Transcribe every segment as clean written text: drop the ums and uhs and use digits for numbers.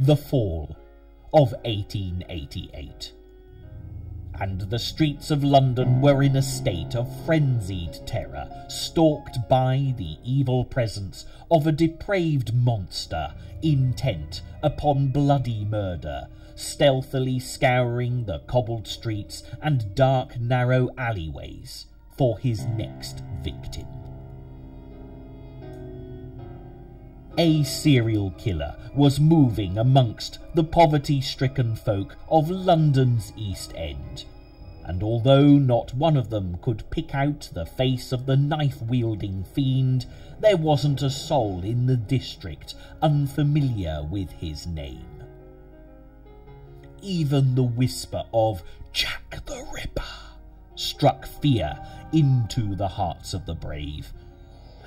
the fall of 1888, and the streets of London were in a state of frenzied terror, stalked by the evil presence of a depraved monster intent upon bloody murder, stealthily scouring the cobbled streets and dark, narrow alleyways for his next victim. A serial killer was moving amongst the poverty-stricken folk of London's East End, and although not one of them could pick out the face of the knife-wielding fiend, there wasn't a soul in the district unfamiliar with his name. Even the whisper of Jack the Ripper struck fear into the hearts of the brave,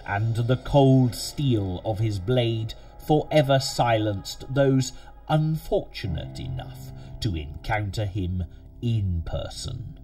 and the cold steel of his blade forever silenced those unfortunate enough to encounter him in person.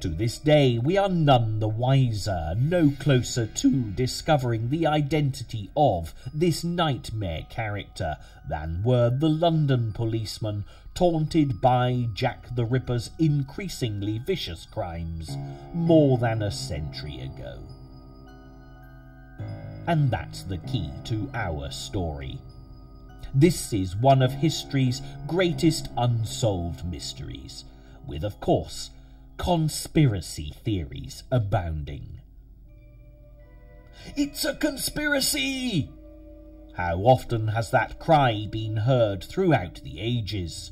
To this day, we are none the wiser, no closer to discovering the identity of this nightmare character than were the London policemen taunted by Jack the Ripper's increasingly vicious crimes more than a century ago. And that's the key to our story. This is one of history's greatest unsolved mysteries, with, of course, conspiracy theories abounding. It's a conspiracy! How often has that cry been heard throughout the ages?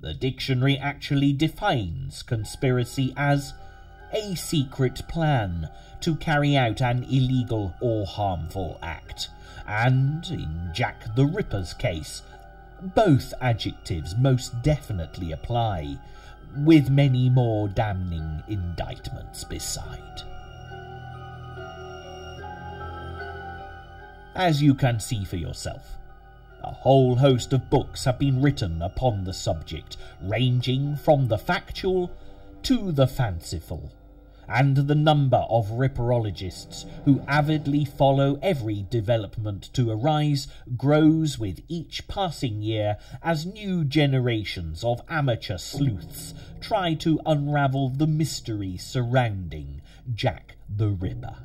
The dictionary actually defines conspiracy as a secret plan to carry out an illegal or harmful act, and in Jack the Ripper's case, both adjectives most definitely apply, with many more damning indictments beside. As you can see for yourself, a whole host of books have been written upon the subject, ranging from the factual to the fanciful, and the number of ripperologists who avidly follow every development to arise grows with each passing year as new generations of amateur sleuths try to unravel the mystery surrounding Jack the Ripper.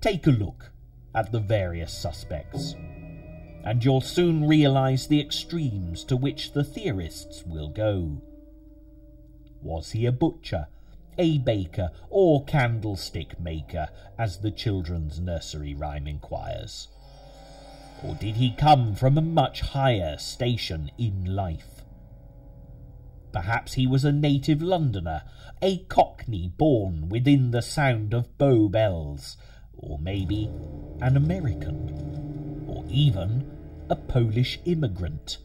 Take a look at the various suspects, and you'll soon realise the extremes to which the theorists will go. Was he a butcher, a baker, or candlestick maker, as the children's nursery rhyme inquires? Or did he come from a much higher station in life? Perhaps he was a native Londoner, a Cockney born within the sound of Bow Bells, or maybe an American, or even a Polish immigrant.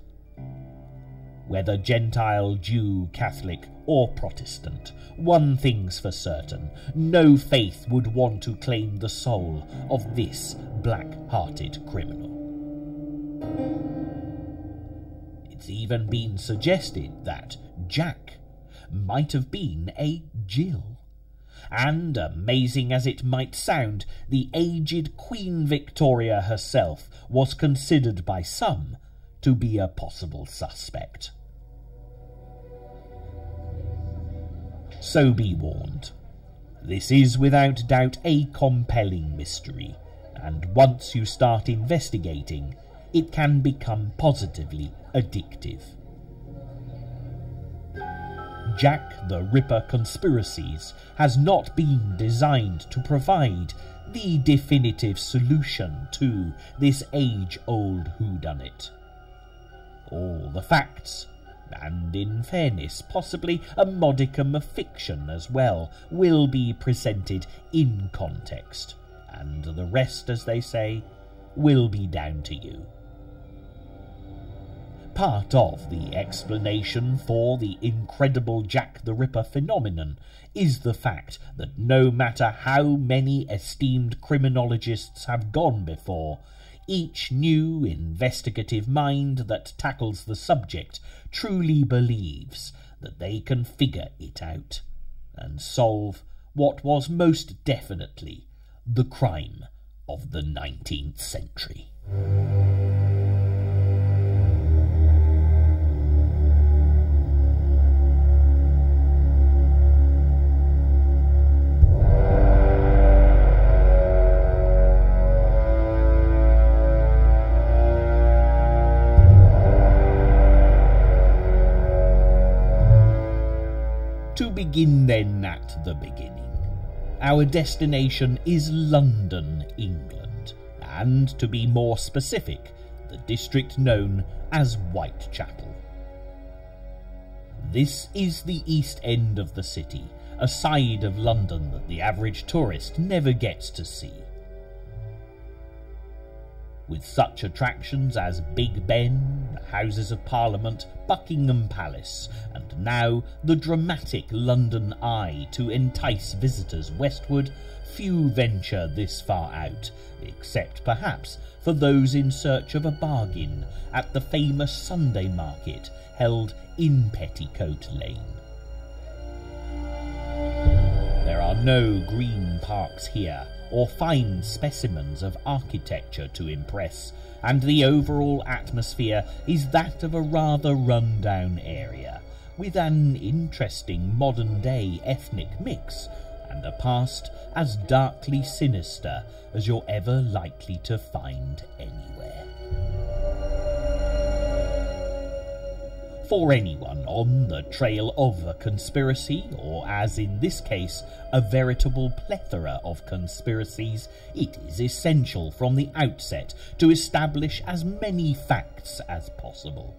Whether Gentile, Jew, Catholic, or Protestant, one thing's for certain, no faith would want to claim the soul of this black-hearted criminal. It's even been suggested that Jack might have been a Jill, and, amazing as it might sound, the aged Queen Victoria herself was considered by some to be a possible suspect. So be warned, this is without doubt a compelling mystery, and once you start investigating, it can become positively addictive. Jack the Ripper Conspiracies has not been designed to provide the definitive solution to this age-old whodunit. All the facts, and in fairness, possibly a modicum of fiction as well, will be presented in context, and the rest, as they say, will be down to you. Part of the explanation for the incredible Jack the Ripper phenomenon is the fact that no matter how many esteemed criminologists have gone before, each new investigative mind that tackles the subject truly believes that they can figure it out and solve what was most definitely the crime of the 19th century. To begin then at the beginning, our destination is London, England, and to be more specific, the district known as Whitechapel. This is the east end of the city, a side of London that the average tourist never gets to see. With such attractions as Big Ben, the Houses of Parliament, Buckingham Palace, and now the dramatic London Eye to entice visitors westward, few venture this far out, except perhaps for those in search of a bargain at the famous Sunday market held in Petticoat Lane. There are no green parks here, or fine specimens of architecture to impress, and the overall atmosphere is that of a rather run-down area, with an interesting modern-day ethnic mix, and a past as darkly sinister as you're ever likely to find anywhere. For anyone on the trail of a conspiracy, or as in this case, a veritable plethora of conspiracies, it is essential from the outset to establish as many facts as possible.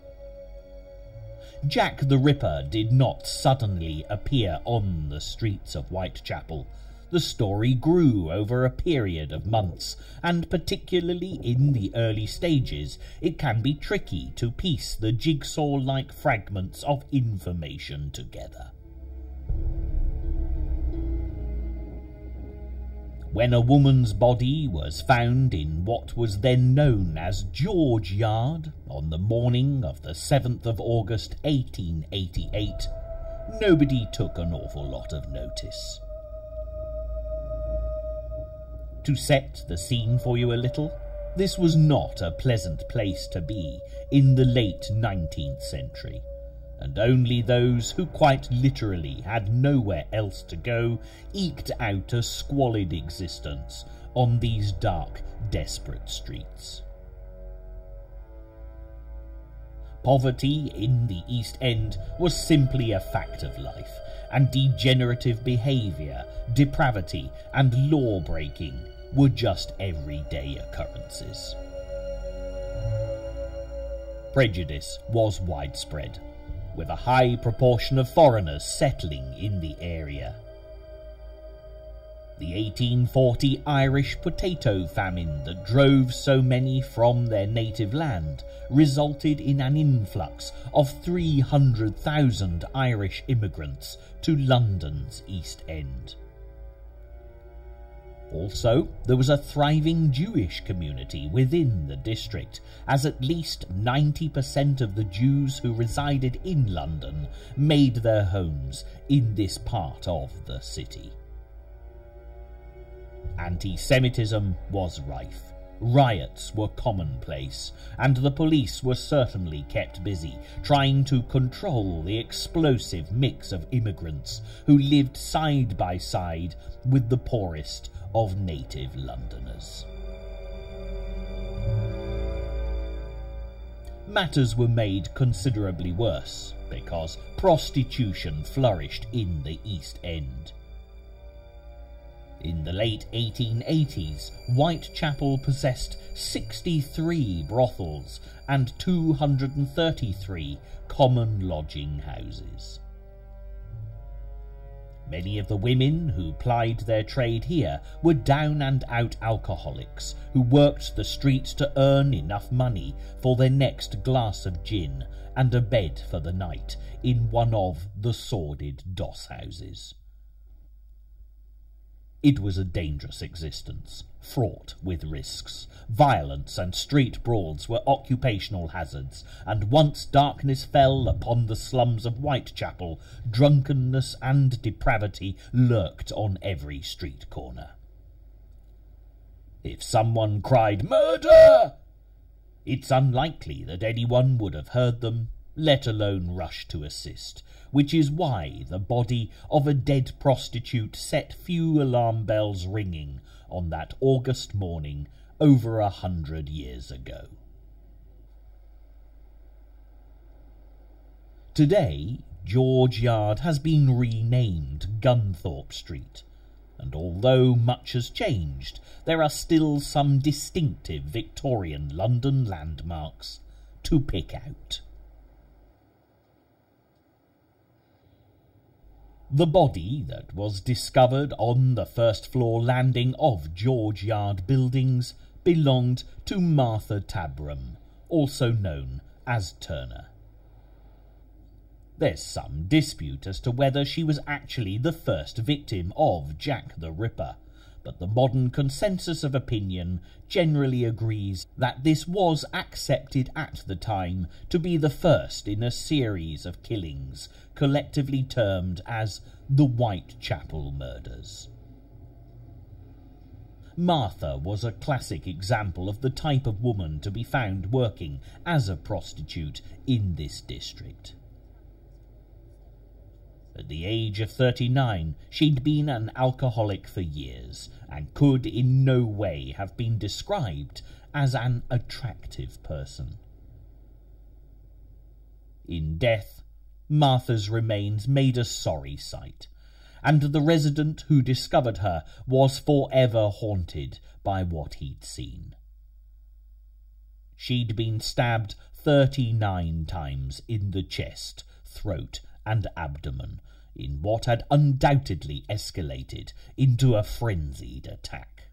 Jack the Ripper did not suddenly appear on the streets of Whitechapel. The story grew over a period of months, and particularly in the early stages, it can be tricky to piece the jigsaw-like fragments of information together. When a woman's body was found in what was then known as George Yard on the morning of the 7th of August 1888, nobody took an awful lot of notice. To set the scene for you a little, this was not a pleasant place to be in the late 19th century, and only those who quite literally had nowhere else to go eked out a squalid existence on these dark, desperate streets. Poverty in the East End was simply a fact of life, and degenerative behaviour, depravity and law-breaking were just everyday occurrences. Prejudice was widespread, with a high proportion of foreigners settling in the area. The 1840 Irish potato famine that drove so many from their native land resulted in an influx of 300,000 Irish immigrants to London's East End. Also, there was a thriving Jewish community within the district, as at least 90% of the Jews who resided in London made their homes in this part of the city. Anti-Semitism was rife, riots were commonplace, and the police were certainly kept busy trying to control the explosive mix of immigrants who lived side by side with the poorest of native Londoners. Matters were made considerably worse because prostitution flourished in the East End. In the late 1880s, Whitechapel possessed 63 brothels and 233 common lodging houses. Many of the women who plied their trade here were down-and-out alcoholics who worked the streets to earn enough money for their next glass of gin and a bed for the night in one of the sordid doss houses. It was a dangerous existence, fraught with risks. Violence and street brawls were occupational hazards, and once darkness fell upon the slums of Whitechapel, drunkenness and depravity lurked on every street corner. If someone cried murder, it's unlikely that anyone would have heard them, let alone rush to assist, which is why the body of a dead prostitute set few alarm bells ringing on that August morning over 100 years ago. Today, George Yard has been renamed Gunthorpe Street, and although much has changed, there are still some distinctive Victorian London landmarks to pick out. The body that was discovered on the first floor landing of George Yard buildings belonged to Martha Tabram, also known as Turner. There's some dispute as to whether she was actually the first victim of Jack the Ripper, but the modern consensus of opinion generally agrees that this was accepted at the time to be the first in a series of killings, collectively termed as the Whitechapel murders. Martha was a classic example of the type of woman to be found working as a prostitute in this district. At the age of 39, she'd been an alcoholic for years and could in no way have been described as an attractive person. In death, Martha's remains made a sorry sight, and the resident who discovered her was forever haunted by what he'd seen. She'd been stabbed 39 times in the chest, throat, and abdomen, in what had undoubtedly escalated into a frenzied attack.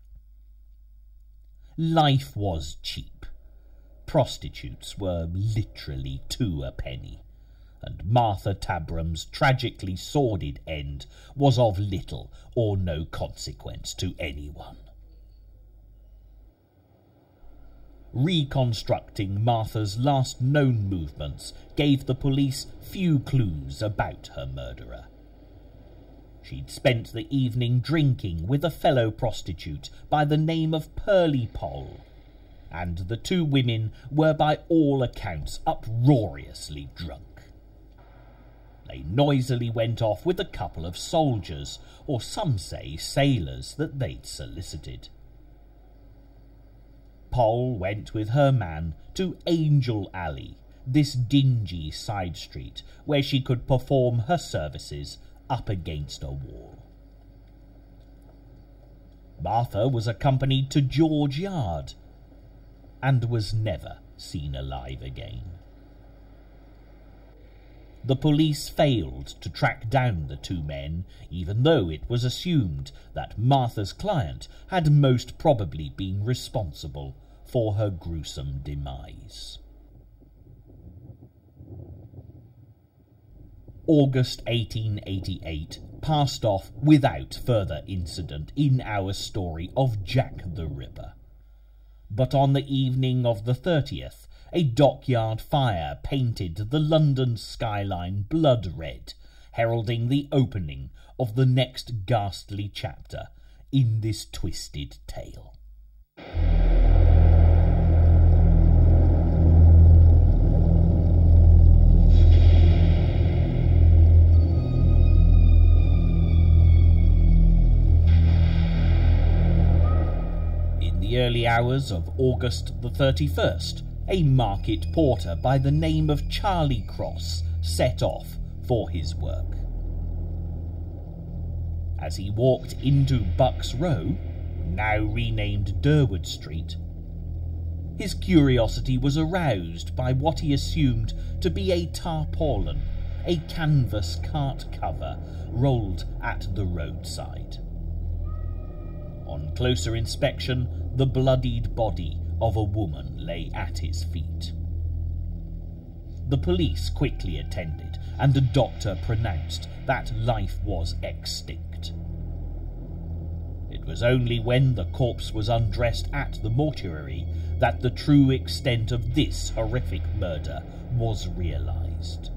Life was cheap. Prostitutes were literally two a penny, and Martha Tabram's tragically sordid end was of little or no consequence to anyone. Reconstructing Martha's last known movements gave the police few clues about her murderer. She'd spent the evening drinking with a fellow prostitute by the name of Pearly Poll, and the two women were by all accounts uproariously drunk. They noisily went off with a couple of soldiers, or some say sailors, that they'd solicited. Poll went with her man to Angel Alley, this dingy side street where she could perform her services up against a wall. Martha was accompanied to George Yard and was never seen alive again. The police failed to track down the two men, even though it was assumed that Martha's client had most probably been responsible for her gruesome demise. August 1888 passed off without further incident in our story of Jack the Ripper. But on the evening of the 30th, a dockyard fire painted the London skyline blood red, heralding the opening of the next ghastly chapter in this twisted tale. In the early hours of August the 31st, a market porter by the name of Charlie Cross set off for his work. As he walked into Bucks Row, now renamed Durwood Street, his curiosity was aroused by what he assumed to be a tarpaulin, a canvas cart cover rolled at the roadside. On closer inspection, the bloodied body of a woman lay at his feet. The police quickly attended, and a doctor pronounced that life was extinct. It was only when the corpse was undressed at the mortuary that the true extent of this horrific murder was realized.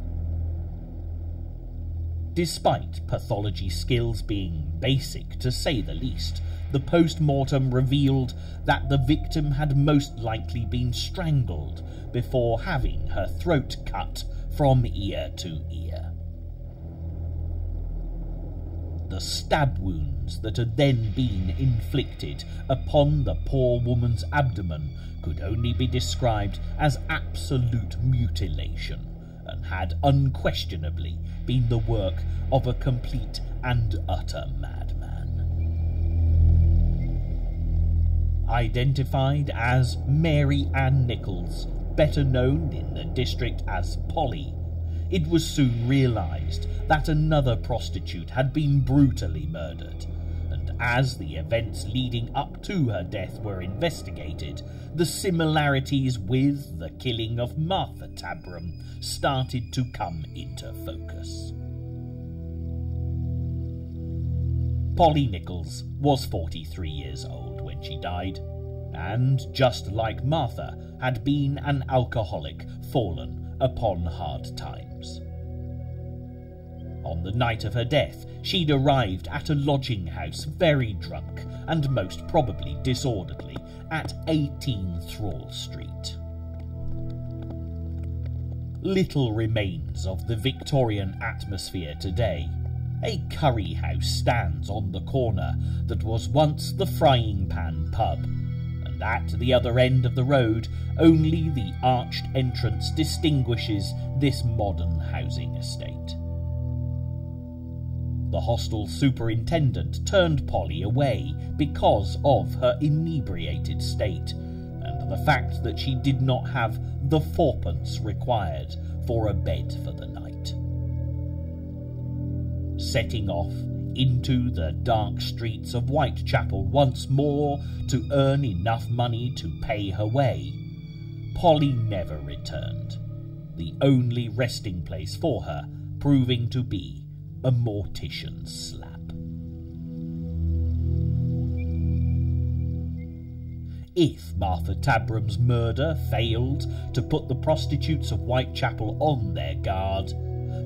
Despite pathology skills being basic, to say the least, the post-mortem revealed that the victim had most likely been strangled before having her throat cut from ear to ear. The stab wounds that had then been inflicted upon the poor woman's abdomen could only be described as absolute mutilation, and had unquestionably been the work of a complete and utter madman. Identified as Mary Ann Nichols, better known in the district as Polly, it was soon realised that another prostitute had been brutally murdered, and as the events leading up to her death were investigated, the similarities with the killing of Martha Tabram started to come into focus. Polly Nichols was 43 years old when she died, and, just like Martha, had been an alcoholic fallen upon hard times. On the night of her death, she'd arrived at a lodging house very drunk and most probably disorderly at 18 Thrall Street. Little remains of the Victorian atmosphere today. A curry house stands on the corner that was once the Frying Pan pub, and at the other end of the road, only the arched entrance distinguishes this modern housing estate. The hostel superintendent turned Polly away because of her inebriated state, and the fact that she did not have the fourpence required for a bed for the night. Setting off into the dark streets of Whitechapel once more to earn enough money to pay her way, Polly never returned, the only resting place for her proving to be a mortician's slab. If Martha Tabram's murder failed to put the prostitutes of Whitechapel on their guard,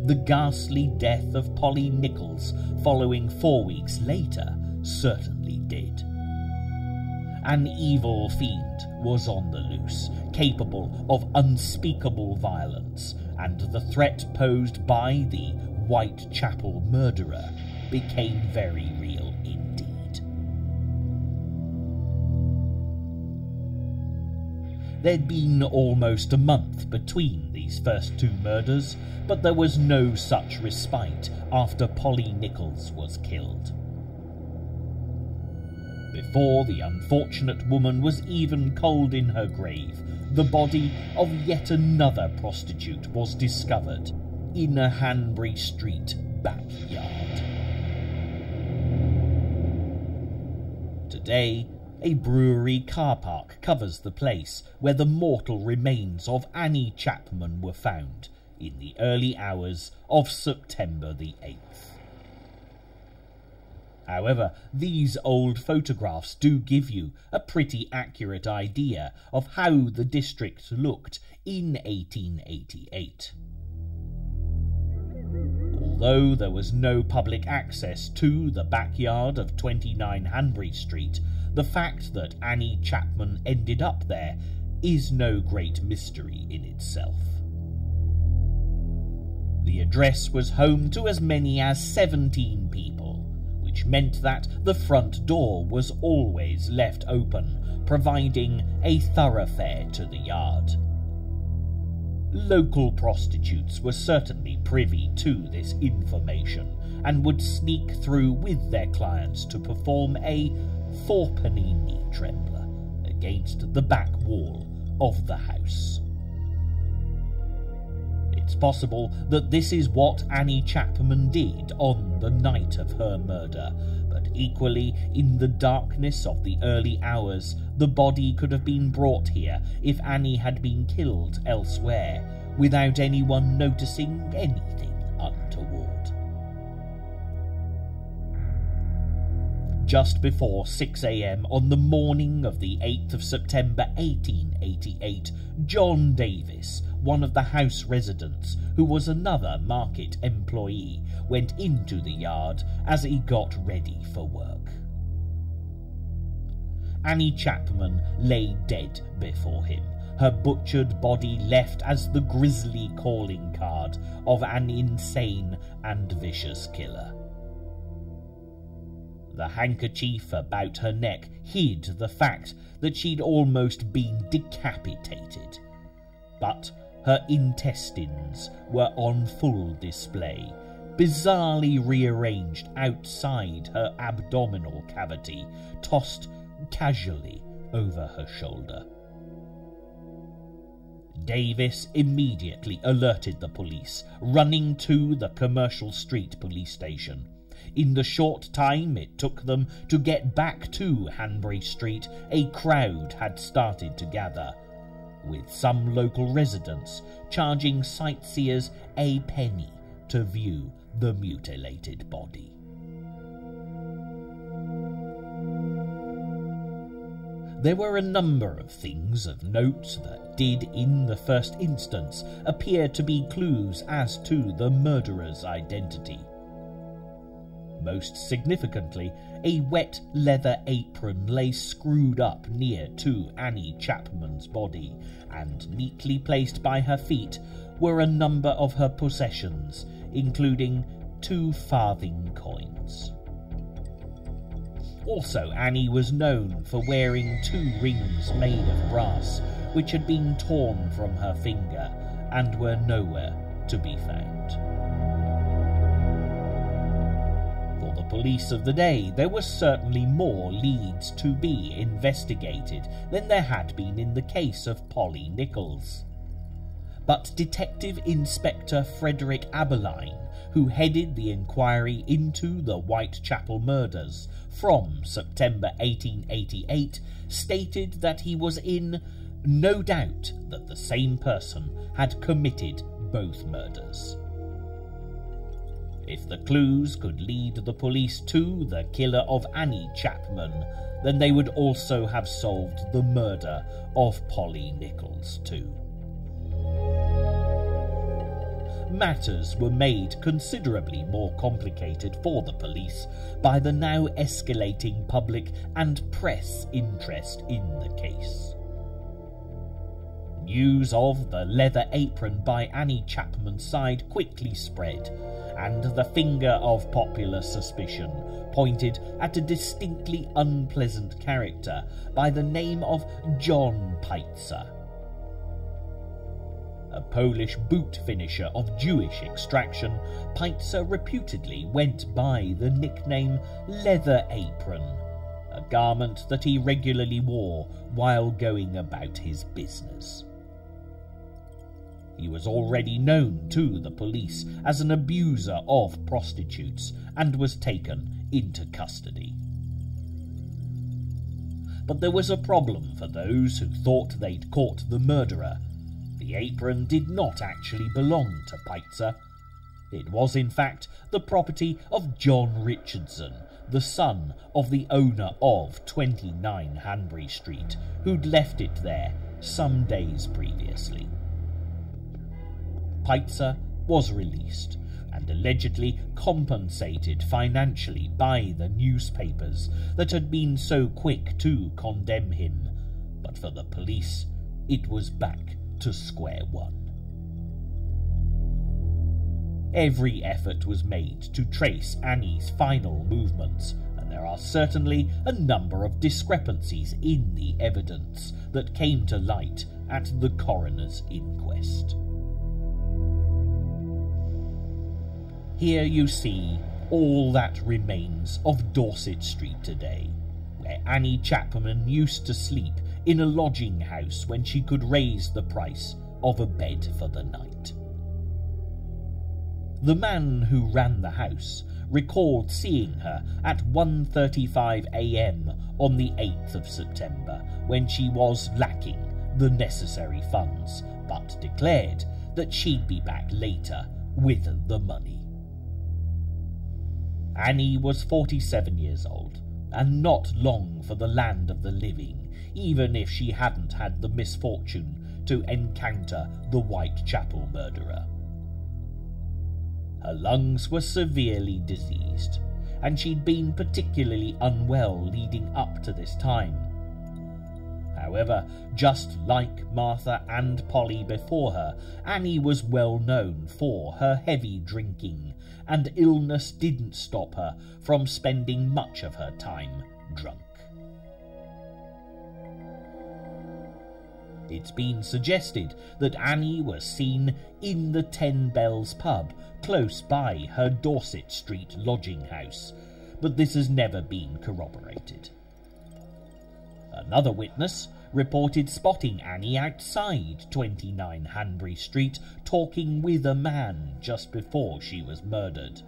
the ghastly death of Polly Nichols following 4 weeks later certainly did. An evil fiend was on the loose, capable of unspeakable violence, and the threat posed by the Whitechapel murderer became very real indeed. There'd been almost a month between these first two murders, but there was no such respite after Polly Nichols was killed. Before the unfortunate woman was even cold in her grave, the body of yet another prostitute was discovered in a Hanbury Street backyard. Today, a brewery car park covers the place where the mortal remains of Annie Chapman were found in the early hours of September the 8th. However, these old photographs do give you a pretty accurate idea of how the district looked in 1888. Although there was no public access to the backyard of 29 Hanbury Street, the fact that Annie Chapman ended up there is no great mystery in itself. The address was home to as many as 17 people, which meant that the front door was always left open, providing a thoroughfare to the yard. Local prostitutes were certainly privy to this information and would sneak through with their clients to perform a fourpenny knee trembler against the back wall of the house. It's possible that this is what Annie Chapman did on the night of her murder, but equally, in the darkness of the early hours, the body could have been brought here if Annie had been killed elsewhere, without anyone noticing anything untoward. just before 6 a.m. on the morning of the 8th of September 1888, John Davis, one of the house residents, who was another market employee, went into the yard as he got ready for work. Annie Chapman lay dead before him, her butchered body left as the grisly calling card of an insane and vicious killer. The handkerchief about her neck hid the fact that she'd almost been decapitated, but her intestines were on full display, bizarrely rearranged outside her abdominal cavity, tossed casually over her shoulder. Davis immediately alerted the police, running to the Commercial Street police station. In the short time it took them to get back to Hanbury Street, a crowd had started to gather, with some local residents charging sightseers a penny to view the mutilated body. There were a number of things of note that did, in the first instance, appear to be clues as to the murderer's identity. Most significantly, a wet leather apron lay screwed up near to Annie Chapman's body, and neatly placed by her feet were a number of her possessions, including 2 farthing coins. Also, Annie was known for wearing 2 rings made of brass, which had been torn from her finger and were nowhere to be found. For the police of the day, there were certainly more leads to be investigated than there had been in the case of Polly Nichols. But Detective Inspector Frederick Abberline, who headed the inquiry into the Whitechapel murders from September 1888, stated that he was in no doubt that the same person had committed both murders. If the clues could lead the police to the killer of Annie Chapman, then they would also have solved the murder of Polly Nichols too. Matters were made considerably more complicated for the police by the now escalating public and press interest in the case. News of the leather apron by Annie Chapman's side quickly spread, and the finger of popular suspicion pointed at a distinctly unpleasant character by the name of John Pizer, a Polish boot finisher of Jewish extraction. Pizer reputedly went by the nickname Leather Apron, a garment that he regularly wore while going about his business. He was already known to the police as an abuser of prostitutes and was taken into custody. But there was a problem for those who thought they'd caught the murderer. The apron did not actually belong to Pizer. It was, in fact, the property of John Richardson, the son of the owner of 29 Hanbury Street, who'd left it there some days previously. Pizer was released and allegedly compensated financially by the newspapers that had been so quick to condemn him, but for the police, it was back to square one. Every effort was made to trace Annie's final movements, and there are certainly a number of discrepancies in the evidence that came to light at the coroner's inquest. Here you see all that remains of Dorset Street today, where Annie Chapman used to sleep in a lodging house when she could raise the price of a bed for the night. The man who ran the house recalled seeing her at 1:35 a.m. on the 8th of September, when she was lacking the necessary funds, but declared that she'd be back later with the money. Annie was 47 years old, and not long for the land of the living, even if she hadn't had the misfortune to encounter the Whitechapel murderer. Her lungs were severely diseased, and she'd been particularly unwell leading up to this time. However, just like Martha and Polly before her, Annie was well known for her heavy drinking, and illness didn't stop her from spending much of her time drunk. It's been suggested that Annie was seen in the Ten Bells pub close by her Dorset Street lodging house, but this has never been corroborated. Another witness reported spotting Annie outside 29 Hanbury Street talking with a man just before she was murdered.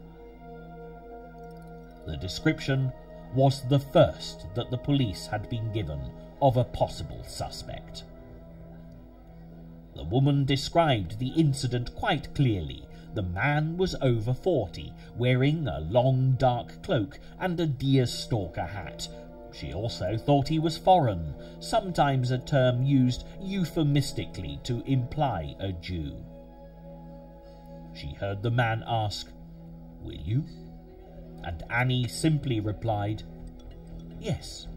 The description was the first that the police had been given of a possible suspect. The woman described the incident quite clearly. The man was over 40, wearing a long dark cloak and a deerstalker hat. She also thought he was foreign, sometimes a term used euphemistically to imply a Jew. She heard the man ask, "Will you?" And Annie simply replied, "Yes."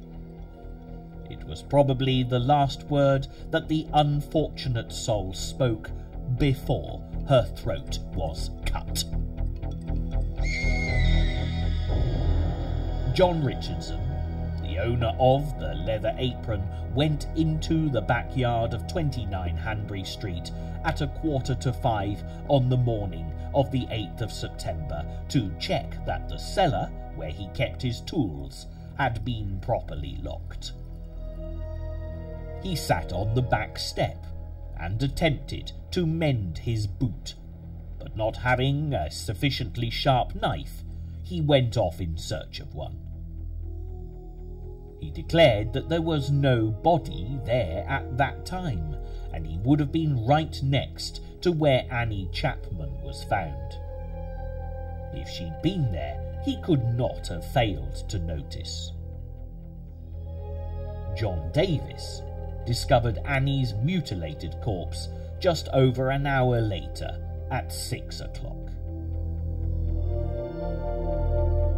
It was probably the last word that the unfortunate soul spoke before her throat was cut. John Richardson, the owner of the leather apron, went into the backyard of 29 Hanbury Street at 4:45 on the morning of the 8th of September to check that the cellar, where he kept his tools, had been properly locked. He sat on the back step and attempted to mend his boot, but not having a sufficiently sharp knife, he went off in search of one. He declared that there was no body there at that time, and he would have been right next to where Annie Chapman was found. If she'd been there, he could not have failed to notice. John Davis discovered Annie's mutilated corpse just over an hour later at 6 o'clock.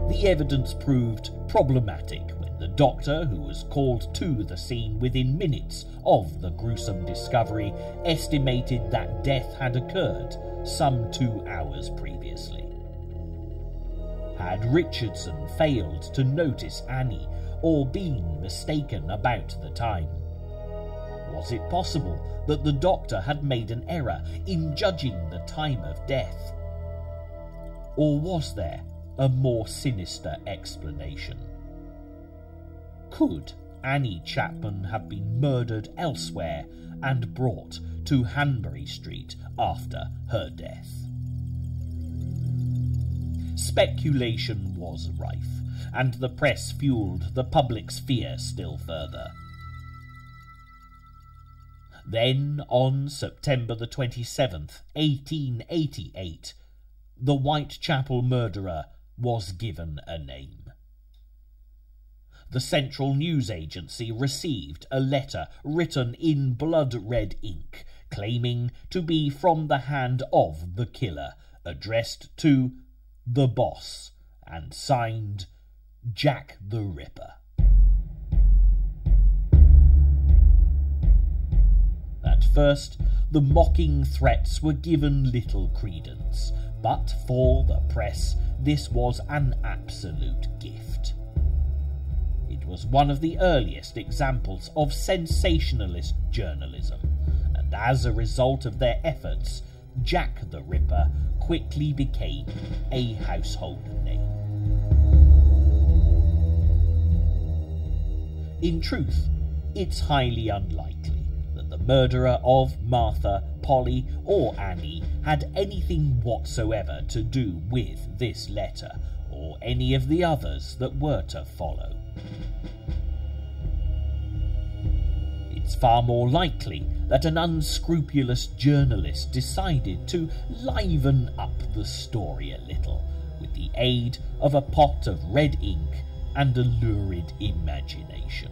The evidence proved problematic when the doctor, who was called to the scene within minutes of the gruesome discovery, estimated that death had occurred some 2 hours previously. Had Richardson failed to notice Annie or been mistaken about the time? Was it possible that the doctor had made an error in judging the time of death? Or was there a more sinister explanation? Could Annie Chapman have been murdered elsewhere and brought to Hanbury Street after her death? Speculation was rife, and the press fuelled the public's fear still further. Then, on September the 27th, 1888, the Whitechapel murderer was given a name. The Central News Agency received a letter written in blood-red ink, claiming to be from the hand of the killer, addressed to "The Boss," and signed "Jack the Ripper." At first, the mocking threats were given little credence, but for the press, this was an absolute gift. It was one of the earliest examples of sensationalist journalism, and as a result of their efforts, Jack the Ripper quickly became a household name. In truth, it's highly unlikely the murderer of Martha, Polly, or Annie had anything whatsoever to do with this letter, or any of the others that were to follow. It's far more likely that an unscrupulous journalist decided to liven up the story a little, with the aid of a pot of red ink and a lurid imagination.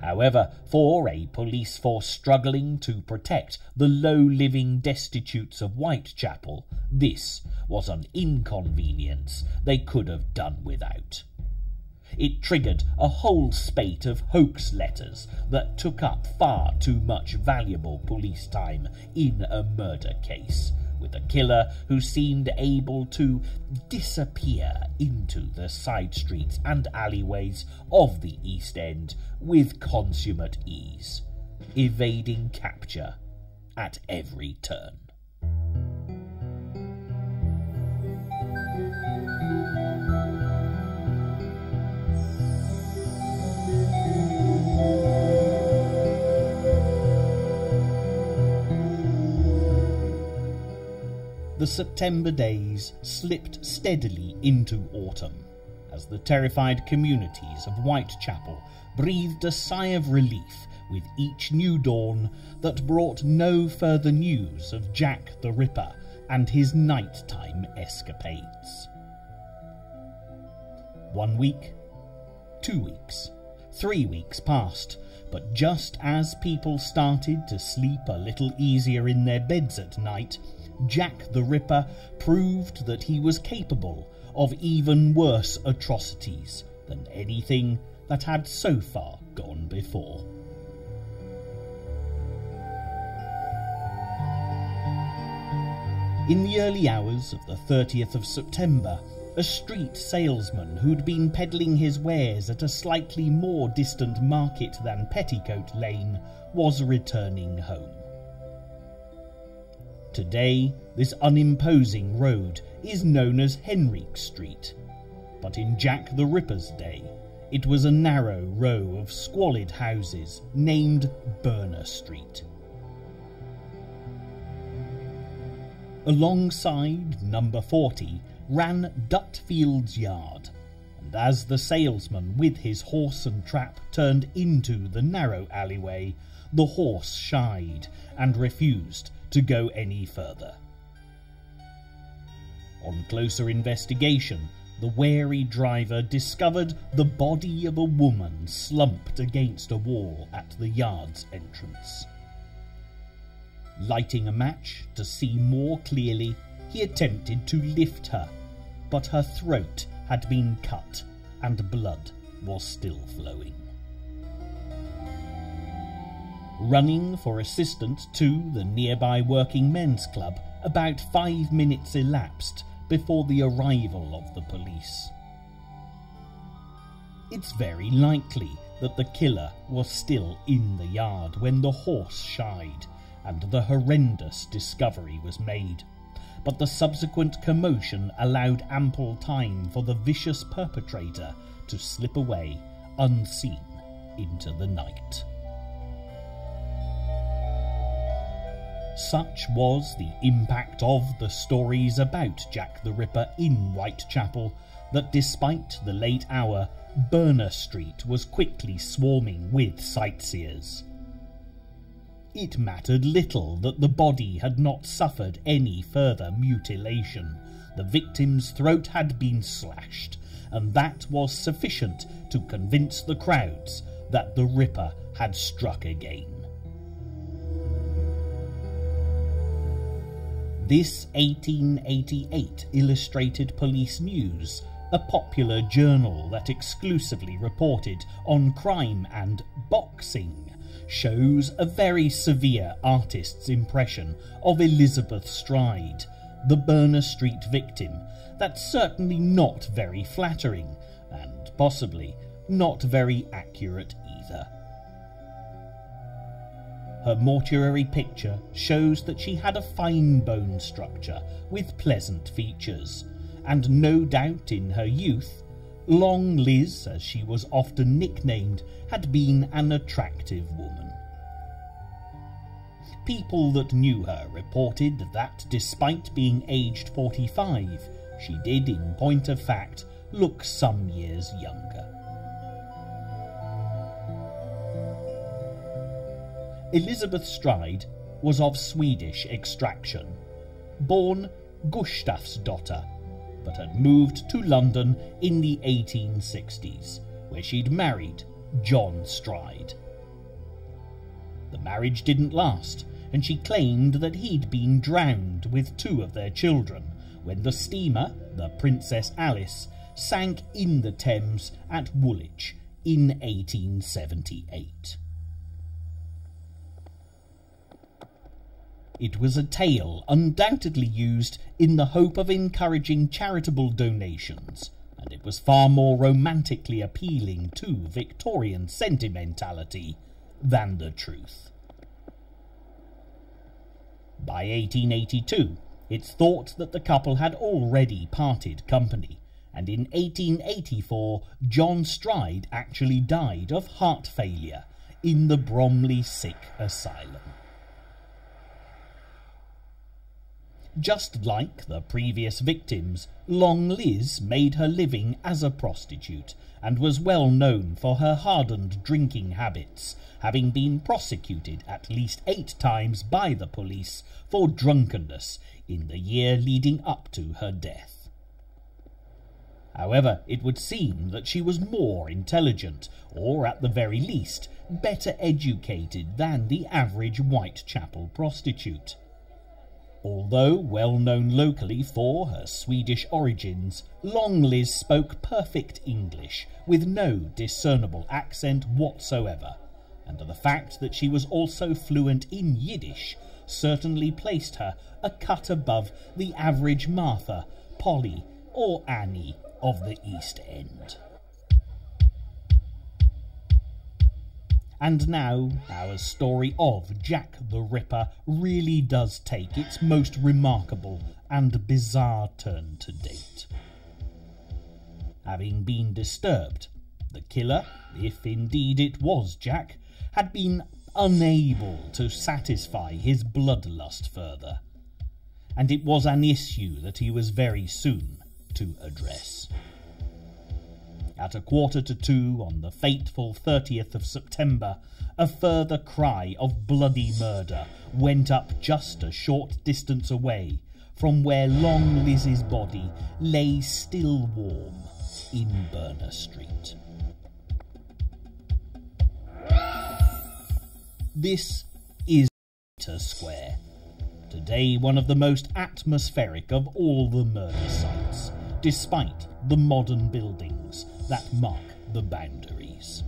However, for a police force struggling to protect the low-living destitutes of Whitechapel, this was an inconvenience they could have done without. It triggered a whole spate of hoax letters that took up far too much valuable police time in a murder case, with a killer who seemed able to disappear into the side streets and alleyways of the East End with consummate ease, evading capture at every turn. The September days slipped steadily into autumn, as the terrified communities of Whitechapel breathed a sigh of relief with each new dawn that brought no further news of Jack the Ripper and his nighttime escapades. 1 week, 2 weeks, 3 weeks passed, but just as people started to sleep a little easier in their beds at night, Jack the Ripper proved that he was capable of even worse atrocities than anything that had so far gone before. In the early hours of the 30th of September, a street salesman who'd been peddling his wares at a slightly more distant market than Petticoat Lane was returning home. Today, this unimposing road is known as Henrique Street, but in Jack the Ripper's day, it was a narrow row of squalid houses named Berner Street. Alongside number 40 ran Dutfield's Yard, and as the salesman with his horse and trap turned into the narrow alleyway, the horse shied and refused to go any further. On closer investigation, the wary driver discovered the body of a woman slumped against a wall at the yard's entrance. Lighting a match to see more clearly, he attempted to lift her, but her throat had been cut and blood was still flowing. Running for assistance to the nearby working men's club, about 5 minutes elapsed before the arrival of the police. It's very likely that the killer was still in the yard when the horse shied and the horrendous discovery was made, but the subsequent commotion allowed ample time for the vicious perpetrator to slip away unseen into the night. Such was the impact of the stories about Jack the Ripper in Whitechapel that despite the late hour, Berner Street was quickly swarming with sightseers. It mattered little that the body had not suffered any further mutilation. The victim's throat had been slashed, and that was sufficient to convince the crowds that the Ripper had struck again. This 1888 Illustrated Police News, a popular journal that exclusively reported on crime and boxing, shows a very severe artist's impression of Elizabeth Stride, the Berner Street victim, that's certainly not very flattering, and possibly not very accurate either. Her mortuary picture shows that she had a fine bone structure with pleasant features, and no doubt in her youth, Long Liz, as she was often nicknamed, had been an attractive woman. People that knew her reported that despite being aged 45, she did in point of fact look some years younger. Elizabeth Stride was of Swedish extraction, born Gustafsdotter, but had moved to London in the 1860s, where she'd married John Stride. The marriage didn't last, and she claimed that he'd been drowned with two of their children when the steamer, the Princess Alice, sank in the Thames at Woolwich in 1878. It was a tale undoubtedly used in the hope of encouraging charitable donations, and it was far more romantically appealing to Victorian sentimentality than the truth. By 1882, it's thought that the couple had already parted company, and in 1884 John Stride actually died of heart failure in the Bromley Sick Asylum. Just like the previous victims, Long Liz made her living as a prostitute and was well known for her hardened drinking habits, having been prosecuted at least 8 times by the police for drunkenness in the year leading up to her death. However, it would seem that she was more intelligent, or at the very least, better educated than the average Whitechapel prostitute. Although well known locally for her Swedish origins, Long Liz spoke perfect English, with no discernible accent whatsoever, and the fact that she was also fluent in Yiddish certainly placed her a cut above the average Martha, Polly, or Annie of the East End. And now, our story of Jack the Ripper really does take its most remarkable and bizarre turn to date. Having been disturbed, the killer, if indeed it was Jack, had been unable to satisfy his bloodlust further, and it was an issue that he was very soon to address. At 1:45 on the fateful 30th of September, a further cry of bloody murder went up just a short distance away from where Long Liz's body lay still warm in Berner Street. This is Mitre Square, today one of the most atmospheric of all the murder sites, despite the modern buildings that mark the boundaries.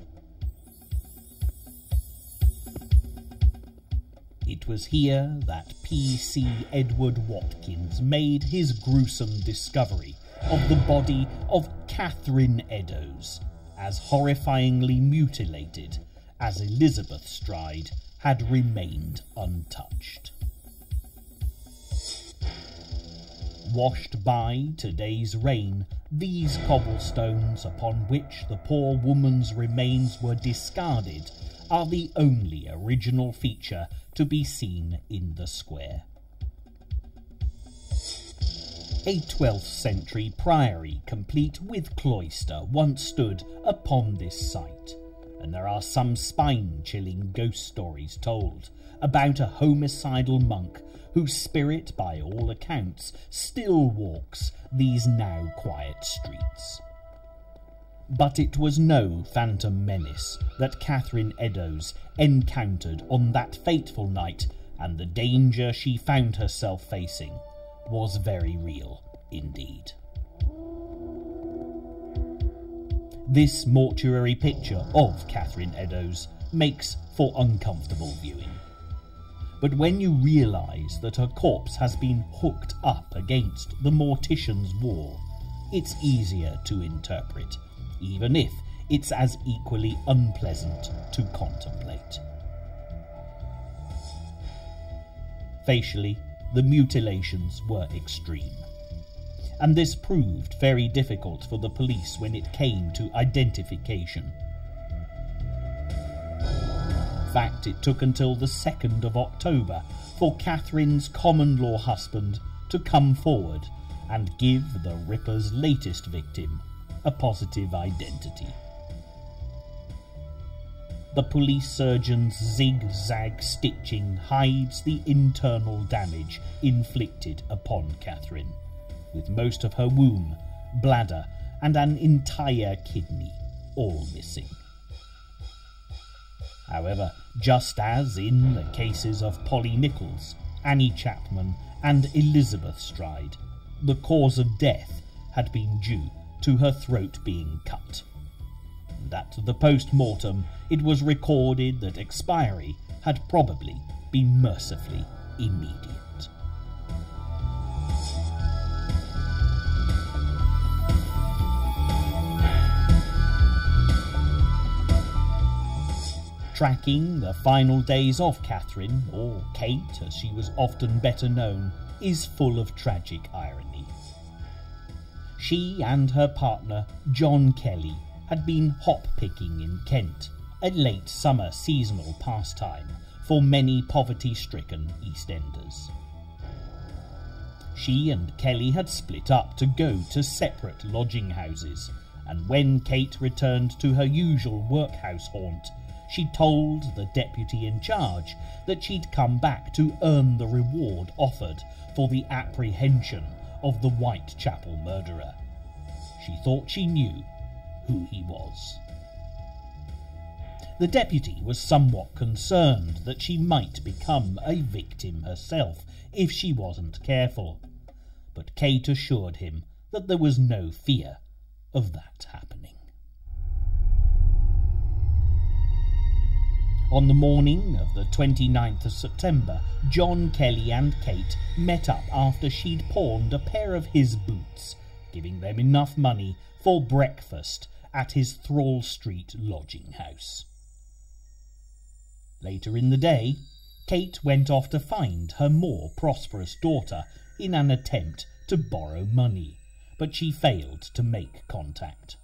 It was here that P.C. Edward Watkins made his gruesome discovery of the body of Catherine Eddowes, as horrifyingly mutilated as Elizabeth Stride had remained untouched. Washed by today's rain, these cobblestones upon which the poor woman's remains were discarded are the only original feature to be seen in the square. A 12th century priory complete with cloister once stood upon this site, and there are some spine-chilling ghost stories told about a homicidal monk whose spirit, by all accounts, still walks these now quiet streets. But it was no phantom menace that Catherine Eddowes encountered on that fateful night, and the danger she found herself facing was very real indeed. This mortuary picture of Catherine Eddowes makes for uncomfortable viewing. But when you realise that her corpse has been hooked up against the mortician's wall, it's easier to interpret, even if it's as equally unpleasant to contemplate. Facially, the mutilations were extreme, and this proved very difficult for the police when it came to identification. In fact, it took until the 2nd of October for Catherine's common-law husband to come forward and give the Ripper's latest victim a positive identity. The police surgeon's zig-zag stitching hides the internal damage inflicted upon Catherine, with most of her womb, bladder, and an entire kidney, all missing. However, just as in the cases of Polly Nichols, Annie Chapman, and Elizabeth Stride, the cause of death had been due to her throat being cut. And at the post-mortem, it was recorded that expiry had probably been mercifully immediate. Tracking the final days of Catherine, or Kate as she was often better known, is full of tragic irony. She and her partner, John Kelly, had been hop-picking in Kent, a late summer seasonal pastime for many poverty-stricken East Enders. She and Kelly had split up to go to separate lodging houses, and when Kate returned to her usual workhouse haunt, she told the deputy in charge that she'd come back to earn the reward offered for the apprehension of the Whitechapel murderer. She thought she knew who he was. The deputy was somewhat concerned that she might become a victim herself if she wasn't careful, but Kate assured him that there was no fear of that happening. On the morning of the 29th of September, John Kelly and Kate met up after she'd pawned a pair of his boots, giving them enough money for breakfast at his Thrall Street lodging house. Later in the day, Kate went off to find her more prosperous daughter in an attempt to borrow money, but she failed to make contact.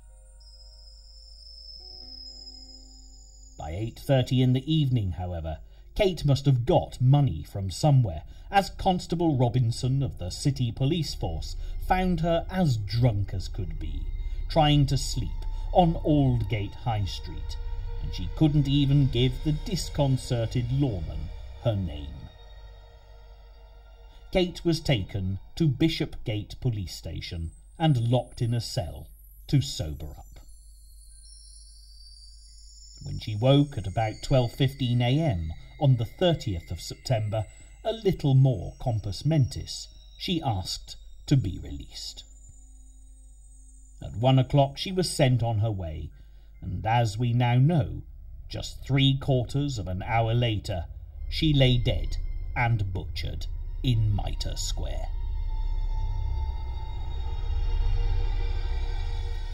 By 8:30 in the evening, however, Kate must have got money from somewhere, as Constable Robinson of the City Police Force found her as drunk as could be, trying to sleep on Aldgate High Street, and she couldn't even give the disconcerted lawman her name. Kate was taken to Bishopgate Police Station and locked in a cell to sober up. When she woke at about 12:15 a.m. on the 30th of September, a little more compos mentis, she asked to be released. At 1 o'clock she was sent on her way, and as we now know, just 3/4 of an hour later, she lay dead and butchered in Mitre Square.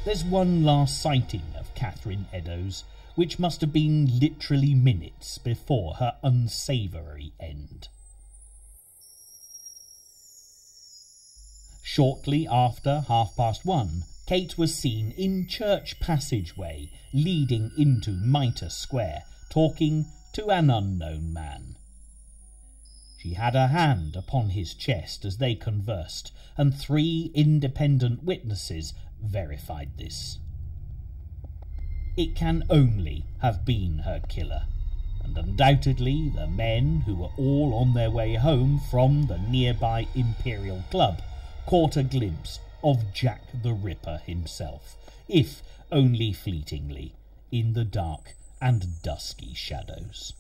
There's one last sighting of Catherine Eddowes, which must have been literally minutes before her unsavoury end. Shortly after 1:30, Kate was seen in Church Passageway leading into Mitre Square, talking to an unknown man. She had her hand upon his chest as they conversed, and 3 independent witnesses verified this. It can only have been her killer, and undoubtedly the men, who were all on their way home from the nearby Imperial Club, caught a glimpse of Jack the Ripper himself, if only fleetingly, in the dark and dusky shadows.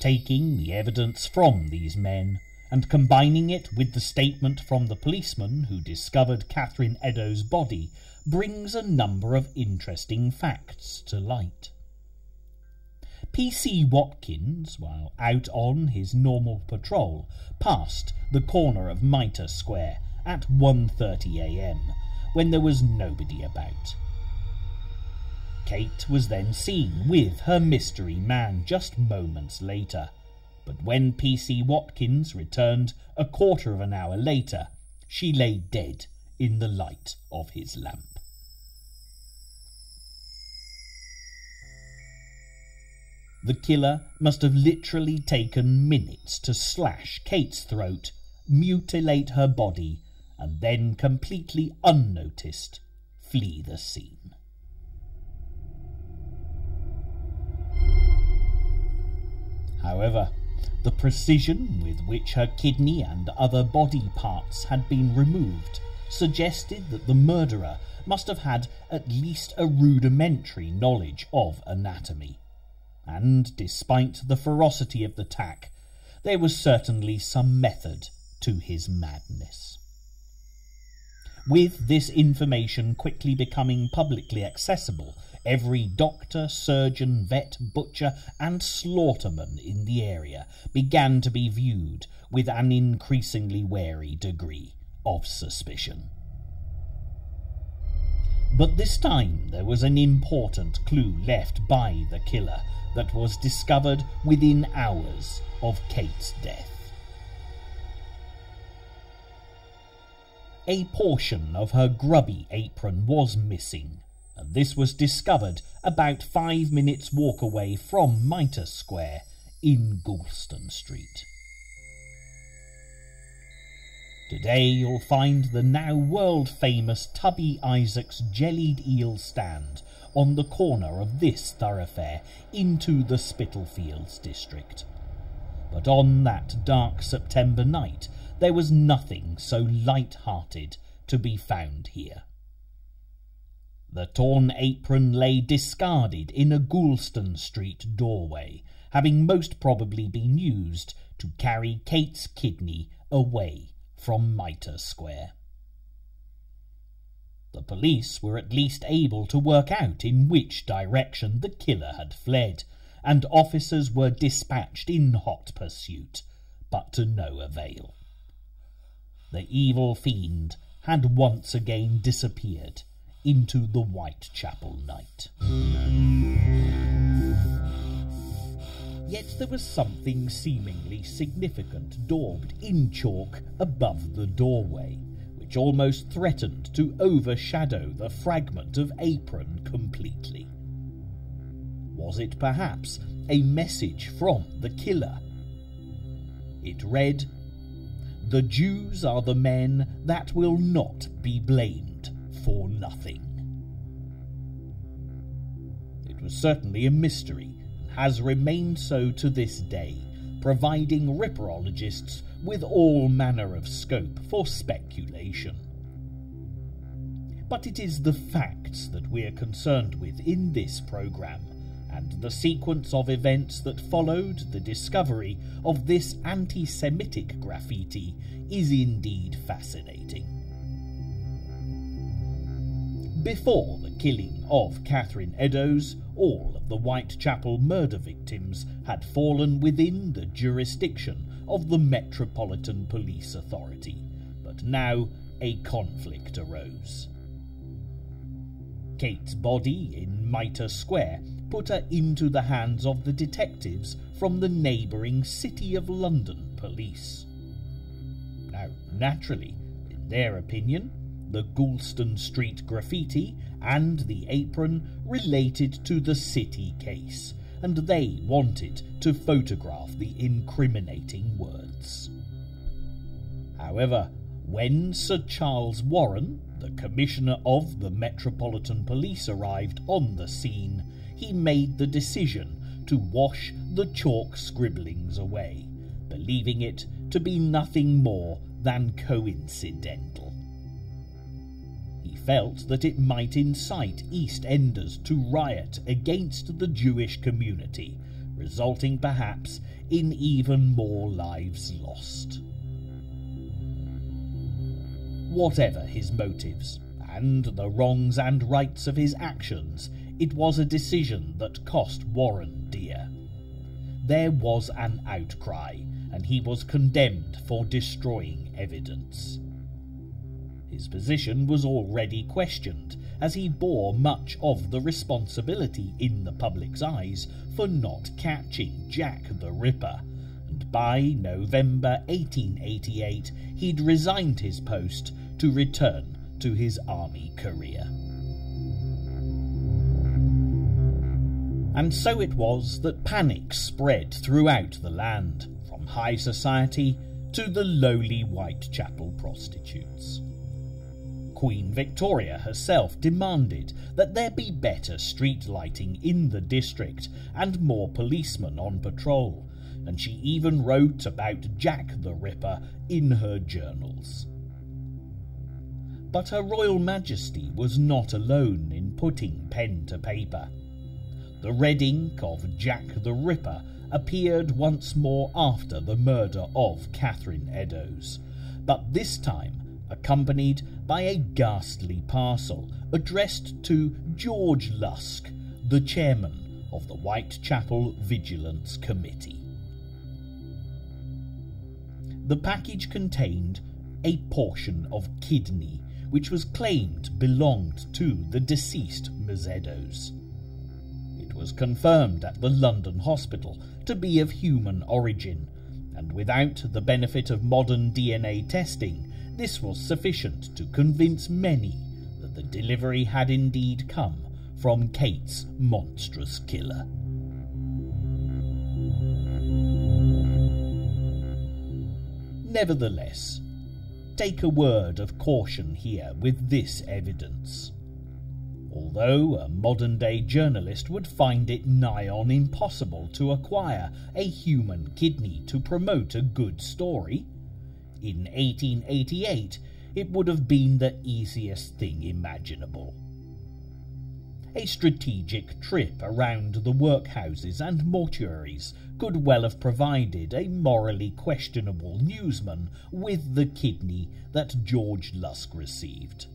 Taking the evidence from these men, and combining it with the statement from the policeman who discovered Catherine Eddowes' body, brings a number of interesting facts to light. P.C. Watkins, while out on his normal patrol, passed the corner of Mitre Square at 1:30 a.m. when there was nobody about. Kate was then seen with her mystery man just moments later, but when P.C. Watkins returned 1/4 of an hour later, she lay dead in the light of his lamp. The killer must have literally taken minutes to slash Kate's throat, mutilate her body, and then, completely unnoticed, flee the scene. However, the precision with which her kidney and other body parts had been removed suggested that the murderer must have had at least a rudimentary knowledge of anatomy. And despite the ferocity of the attack, there was certainly some method to his madness. With this information quickly becoming publicly accessible, every doctor, surgeon, vet, butcher, and slaughterman in the area began to be viewed with an increasingly wary degree of suspicion. But this time there was an important clue left by the killer that was discovered within hours of Kate's death. A portion of her grubby apron was missing, and this was discovered about 5 minutes' walk away from Mitre Square in Goulston Street. Today you'll find the now world-famous Tubby Isaac's Jellied Eel Stand on the corner of this thoroughfare into the Spitalfields district. But on that dark September night, there was nothing so light-hearted to be found here. The torn apron lay discarded in a Goulston Street doorway, having most probably been used to carry Kate's kidney away from Mitre Square. The police were at least able to work out in which direction the killer had fled, and officers were dispatched in hot pursuit, but to no avail. The evil fiend had once again disappeared into the Whitechapel night. Yet there was something seemingly significant daubed in chalk above the doorway, which almost threatened to overshadow the fragment of apron completely. Was it perhaps a message from the killer? It read, "The Jews are the men that will not be blamed for nothing." It was certainly a mystery, and has remained so to this day, providing ripperologists with all manner of scope for speculation. But it is the facts that we are concerned with in this programme, and the sequence of events that followed the discovery of this anti-Semitic graffiti is indeed fascinating. Before the killing of Catherine Eddowes, all of the Whitechapel murder victims had fallen within the jurisdiction of the Metropolitan Police Authority, but now a conflict arose. Kate's body in Mitre Square put her into the hands of the detectives from the neighbouring City of London police. Now, naturally, in their opinion, the Goulston Street graffiti and the apron related to the city case, and they wanted to photograph the incriminating words. However, when Sir Charles Warren, the Commissioner of the Metropolitan Police, arrived on the scene, he made the decision to wash the chalk scribblings away, believing it to be nothing more than coincidental. He felt that it might incite East Enders to riot against the Jewish community, resulting perhaps in even more lives lost. Whatever his motives, and the wrongs and rights of his actions, it was a decision that cost Warren dear. There was an outcry, and he was condemned for destroying evidence. His position was already questioned, as he bore much of the responsibility in the public's eyes for not catching Jack the Ripper, and by November 1888 he'd resigned his post to return to his army career. And so it was that panic spread throughout the land, from high society to the lowly Whitechapel prostitutes. Queen Victoria herself demanded that there be better street lighting in the district and more policemen on patrol, and she even wrote about Jack the Ripper in her journals. But Her Royal Majesty was not alone in putting pen to paper. The red ink of Jack the Ripper appeared once more after the murder of Catherine Eddowes, but this time accompanied by a ghastly parcel addressed to George Lusk, the chairman of the Whitechapel Vigilance Committee. The package contained a portion of kidney which was claimed belonged to the deceased Miss Eddowes. It was confirmed at the London Hospital to be of human origin, and without the benefit of modern DNA testing, this was sufficient to convince many that the delivery had indeed come from Kate's monstrous killer. Nevertheless, take a word of caution here with this evidence. Although a modern-day journalist would find it nigh on impossible to acquire a human kidney to promote a good story, in 1888 it would have been the easiest thing imaginable. A strategic trip around the workhouses and mortuaries could well have provided a morally questionable newsman with the kidney that George Lusk received,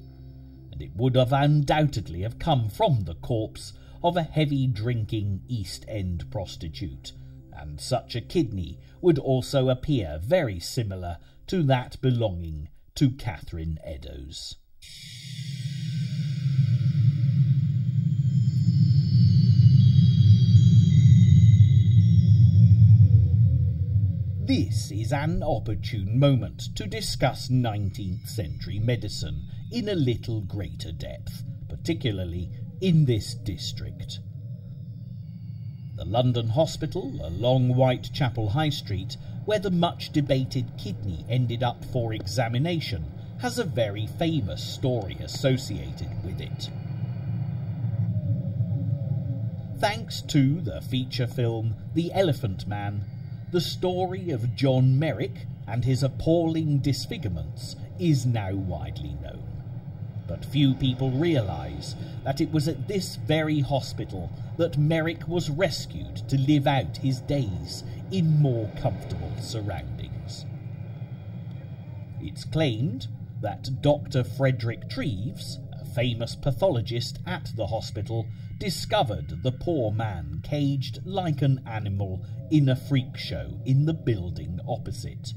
and it would have undoubtedly have come from the corpse of a heavy-drinking East End prostitute, and such a kidney would also appear very similar to that belonging to Catherine Eddowes. This is an opportune moment to discuss 19th century medicine in a little greater depth, particularly in this district. The London Hospital, along Whitechapel High Street, where the much debated kidney ended up for examination, has a very famous story associated with it. Thanks to the feature film The Elephant Man, the story of John Merrick and his appalling disfigurements is now widely known, but few people realise that it was at this very hospital that Merrick was rescued to live out his days in more comfortable surroundings. It's claimed that Dr. Frederick Treves, a famous pathologist at the hospital, discovered the poor man caged like an animal in a freak show in the building opposite.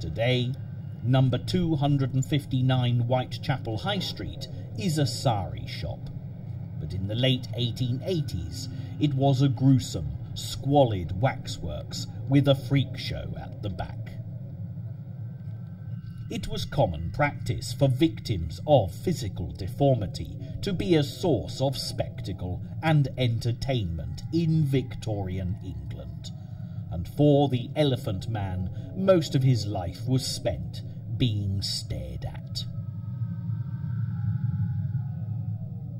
Today, number 259 Whitechapel High Street is a sari shop, but in the late 1880s it was a gruesome, squalid waxworks with a freak show at the back. It was common practice for victims of physical deformity to be a source of spectacle and entertainment in Victorian England, and for the Elephant Man, most of his life was spent being stared at.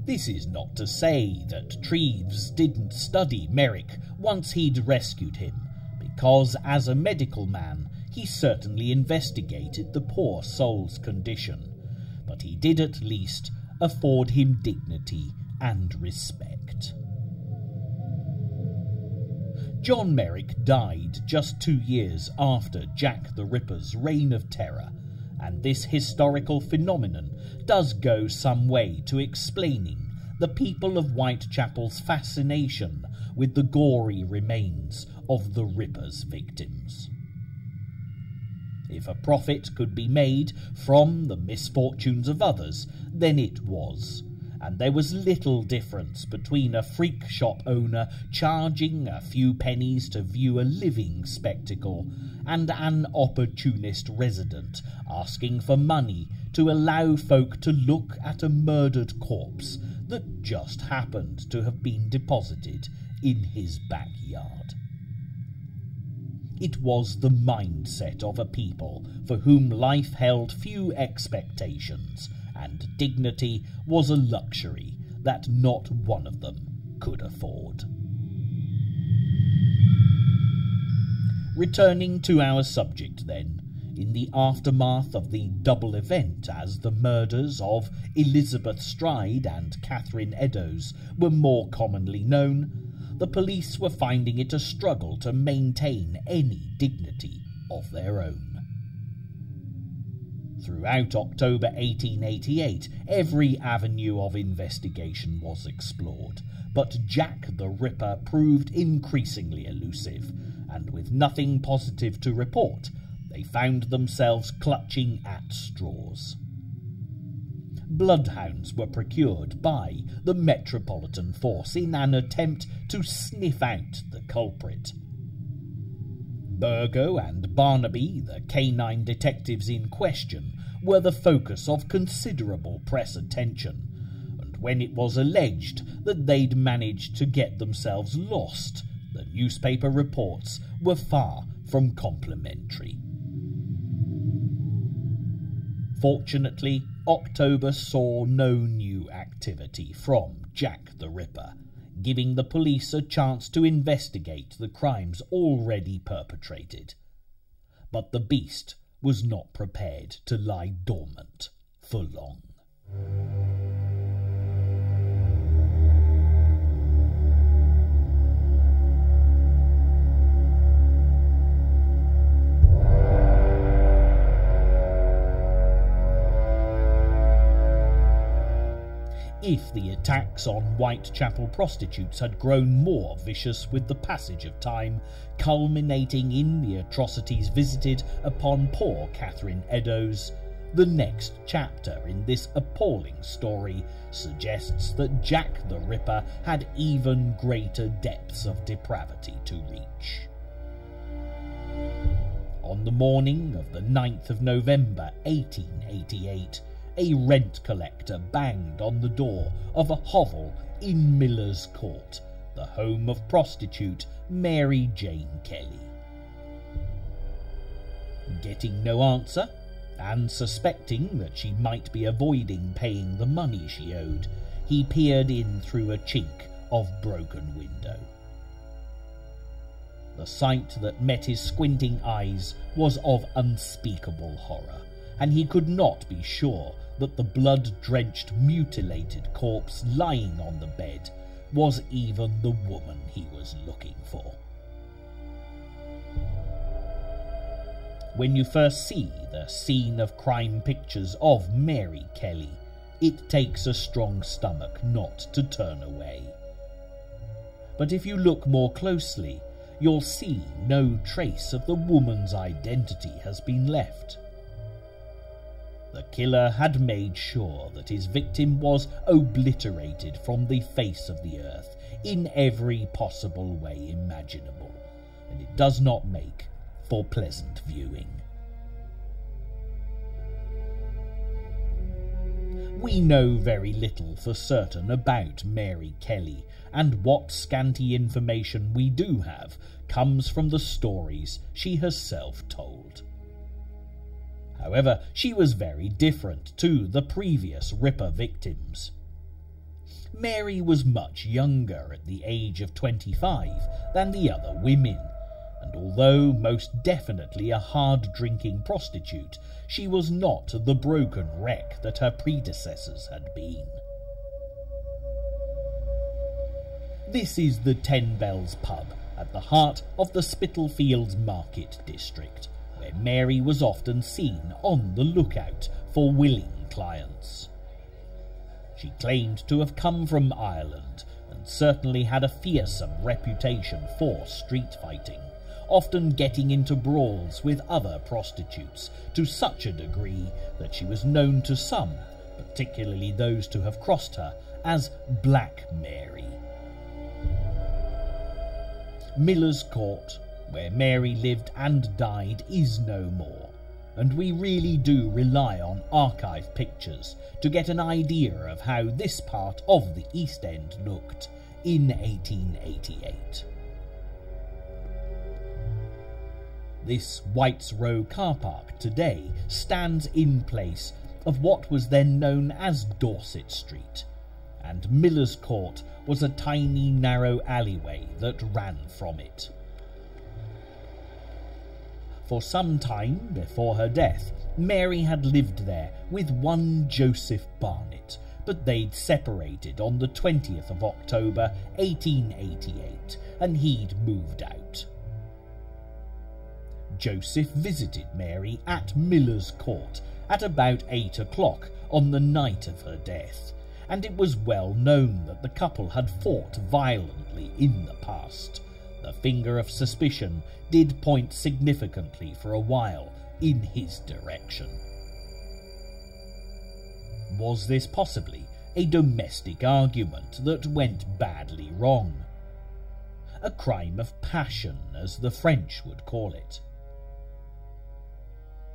This is not to say that Treves didn't study Merrick once he'd rescued him, because as a medical man, he certainly investigated the poor soul's condition, but he did at least afford him dignity and respect. John Merrick died just 2 years after Jack the Ripper's reign of terror, and this historical phenomenon does go some way to explaining the people of Whitechapel's fascination with the gory remains of the Ripper's victims. If a profit could be made from the misfortunes of others, then it was, and there was little difference between a freak shop owner charging a few pennies to view a living spectacle and an opportunist resident asking for money to allow folk to look at a murdered corpse that just happened to have been deposited in his backyard. It was the mindset of a people for whom life held few expectations, and dignity was a luxury that not one of them could afford. Returning to our subject then, in the aftermath of the double event, as the murders of Elizabeth Stride and Catherine Eddowes were more commonly known, the police were finding it a struggle to maintain any dignity of their own. Throughout October 1888, every avenue of investigation was explored, but Jack the Ripper proved increasingly elusive, and with nothing positive to report, they found themselves clutching at straws. Bloodhounds were procured by the Metropolitan Force in an attempt to sniff out the culprit. Burgo and Barnaby, the canine detectives in question, were the focus of considerable press attention, and when it was alleged that they'd managed to get themselves lost, the newspaper reports were far from complimentary. Fortunately, October saw no new activity from Jack the Ripper, giving the police a chance to investigate the crimes already perpetrated. But the beast was not prepared to lie dormant for long. If the attacks on Whitechapel prostitutes had grown more vicious with the passage of time, culminating in the atrocities visited upon poor Catherine Eddowes, the next chapter in this appalling story suggests that Jack the Ripper had even greater depths of depravity to reach. On the morning of the 9th of November 1888, a rent collector banged on the door of a hovel in Miller's Court, the home of prostitute Mary Jane Kelly. Getting no answer, and suspecting that she might be avoiding paying the money she owed, he peered in through a chink of broken window. The sight that met his squinting eyes was of unspeakable horror, and he could not be sure that the blood-drenched, mutilated corpse lying on the bed was even the woman he was looking for. When you first see the scene of crime pictures of Mary Kelly, it takes a strong stomach not to turn away. But if you look more closely, you'll see no trace of the woman's identity has been left. The killer had made sure that his victim was obliterated from the face of the earth in every possible way imaginable, and it does not make for pleasant viewing. We know very little for certain about Mary Kelly, and what scanty information we do have comes from the stories she herself told. However, she was very different to the previous Ripper victims. Mary was much younger at the age of 25 than the other women, and although most definitely a hard-drinking prostitute, she was not the broken wreck that her predecessors had been. This is the Ten Bells pub at the heart of the Spitalfields market district, where Mary was often seen on the lookout for willing clients. She claimed to have come from Ireland and certainly had a fearsome reputation for street fighting, often getting into brawls with other prostitutes to such a degree that she was known to some, particularly those to have crossed her, as Black Mary. Miller's Court, where Mary lived and died, is no more, and we really do rely on archive pictures to get an idea of how this part of the East End looked in 1888. This White's Row car park today stands in place of what was then known as Dorset Street, and Miller's Court was a tiny narrow alleyway that ran from it. For some time before her death, Mary had lived there with one Joseph Barnet, but they'd separated on the 20th of October 1888, and he'd moved out. Joseph visited Mary at Miller's Court at about 8 o'clock on the night of her death, and it was well known that the couple had fought violently in the past. The finger of suspicion did point significantly for a while in his direction. Was this possibly a domestic argument that went badly wrong? A crime of passion, as the French would call it.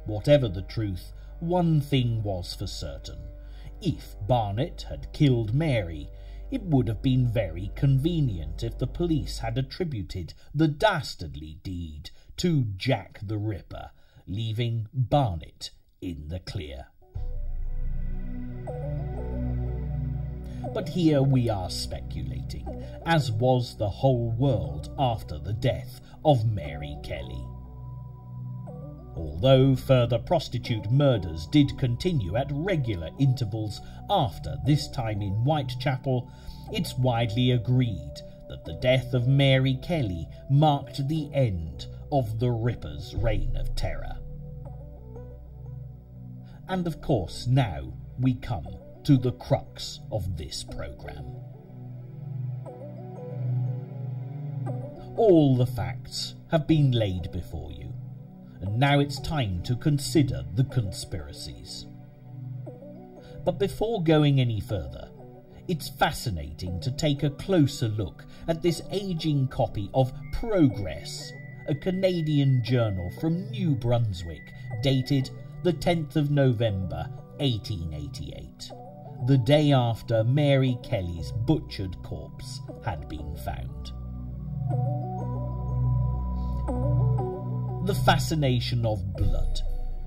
Whatever the truth, one thing was for certain. If Barnet had killed Mary, it would have been very convenient if the police had attributed the dastardly deed to Jack the Ripper, leaving Barnet in the clear. But here we are speculating, as was the whole world after the death of Mary Kelly. Although further prostitute murders did continue at regular intervals after this time in Whitechapel, it's widely agreed that the death of Mary Kelly marked the end of the Ripper's reign of terror. And of course now we come to the crux of this programme. All the facts have been laid before you, and now it's time to consider the conspiracies. But before going any further, it's fascinating to take a closer look at this ageing copy of Progress, a Canadian journal from New Brunswick, dated the 10th of November 1888. The day after Mary Kelly's butchered corpse had been found. The fascination of blood,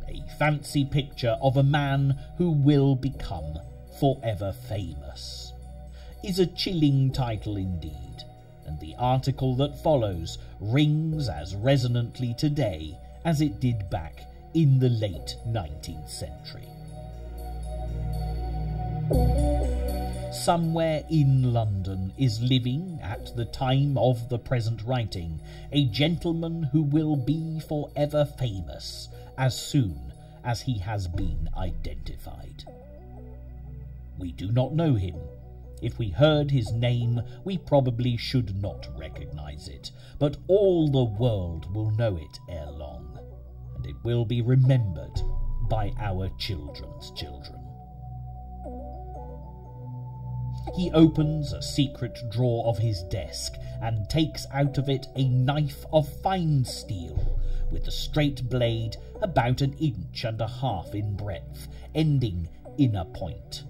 a fancy picture of a man who will become forever famous, is a chilling title indeed, and the article that follows rings as resonantly today as it did back in the late 19th century. Somewhere in London is living, at the time of the present writing, a gentleman who will be forever famous as soon as he has been identified. We do not know him. If we heard his name, we probably should not recognise it, but all the world will know it ere long, and it will be remembered by our children's children. He opens a secret drawer of his desk and takes out of it a knife of fine steel with a straight blade about 1.5 inches in breadth, ending in a point.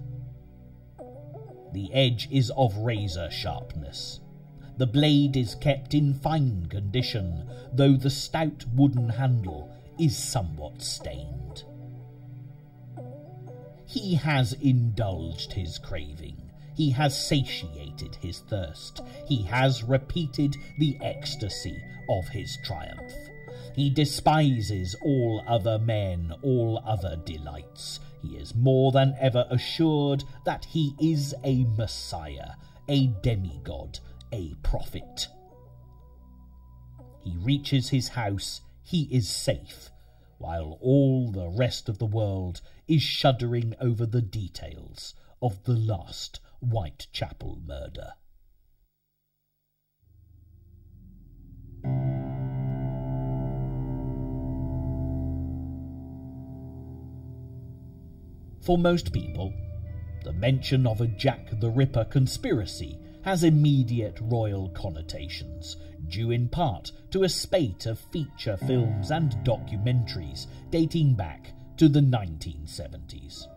The edge is of razor sharpness. The blade is kept in fine condition, though the stout wooden handle is somewhat stained. He has indulged his craving. He has satiated his thirst. He has repeated the ecstasy of his triumph. He despises all other men, all other delights. He is more than ever assured that he is a messiah, a demigod, a prophet. He reaches his house, he is safe, while all the rest of the world is shuddering over the details of the last Whitechapel murder. For most people, the mention of a Jack the Ripper conspiracy has immediate royal connotations, due in part to a spate of feature films and documentaries dating back to the 1970s.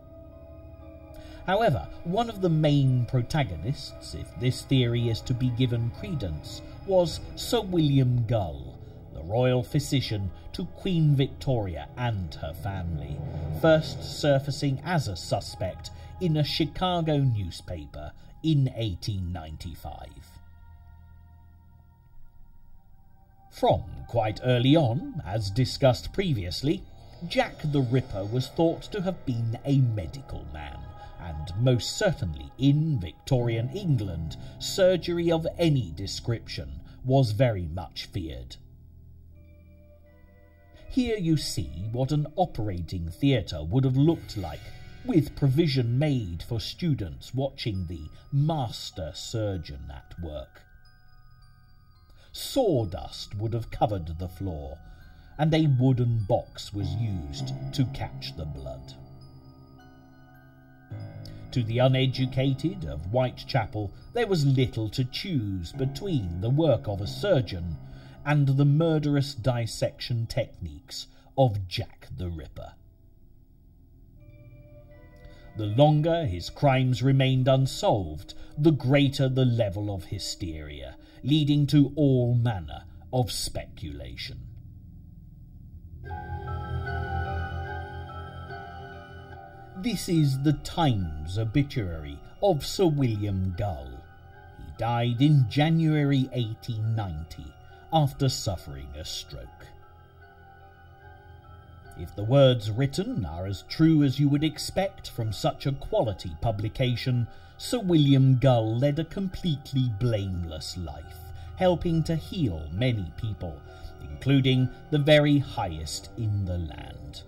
However, one of the main protagonists, if this theory is to be given credence, was Sir William Gull, the royal physician to Queen Victoria and her family, first surfacing as a suspect in a Chicago newspaper in 1895. From quite early on, as discussed previously, Jack the Ripper was thought to have been a medical man, and most certainly in Victorian England, surgery of any description was very much feared. Here you see what an operating theatre would have looked like, with provision made for students watching the master surgeon at work. Sawdust would have covered the floor, and a wooden box was used to catch the blood. To the uneducated of Whitechapel, there was little to choose between the work of a surgeon and the murderous dissection techniques of Jack the Ripper. The longer his crimes remained unsolved, the greater the level of hysteria, leading to all manner of speculation. This is the Times obituary of Sir William Gull. He died in January 1890 after suffering a stroke. If the words written are as true as you would expect from such a quality publication, Sir William Gull led a completely blameless life, helping to heal many people, including the very highest in the land.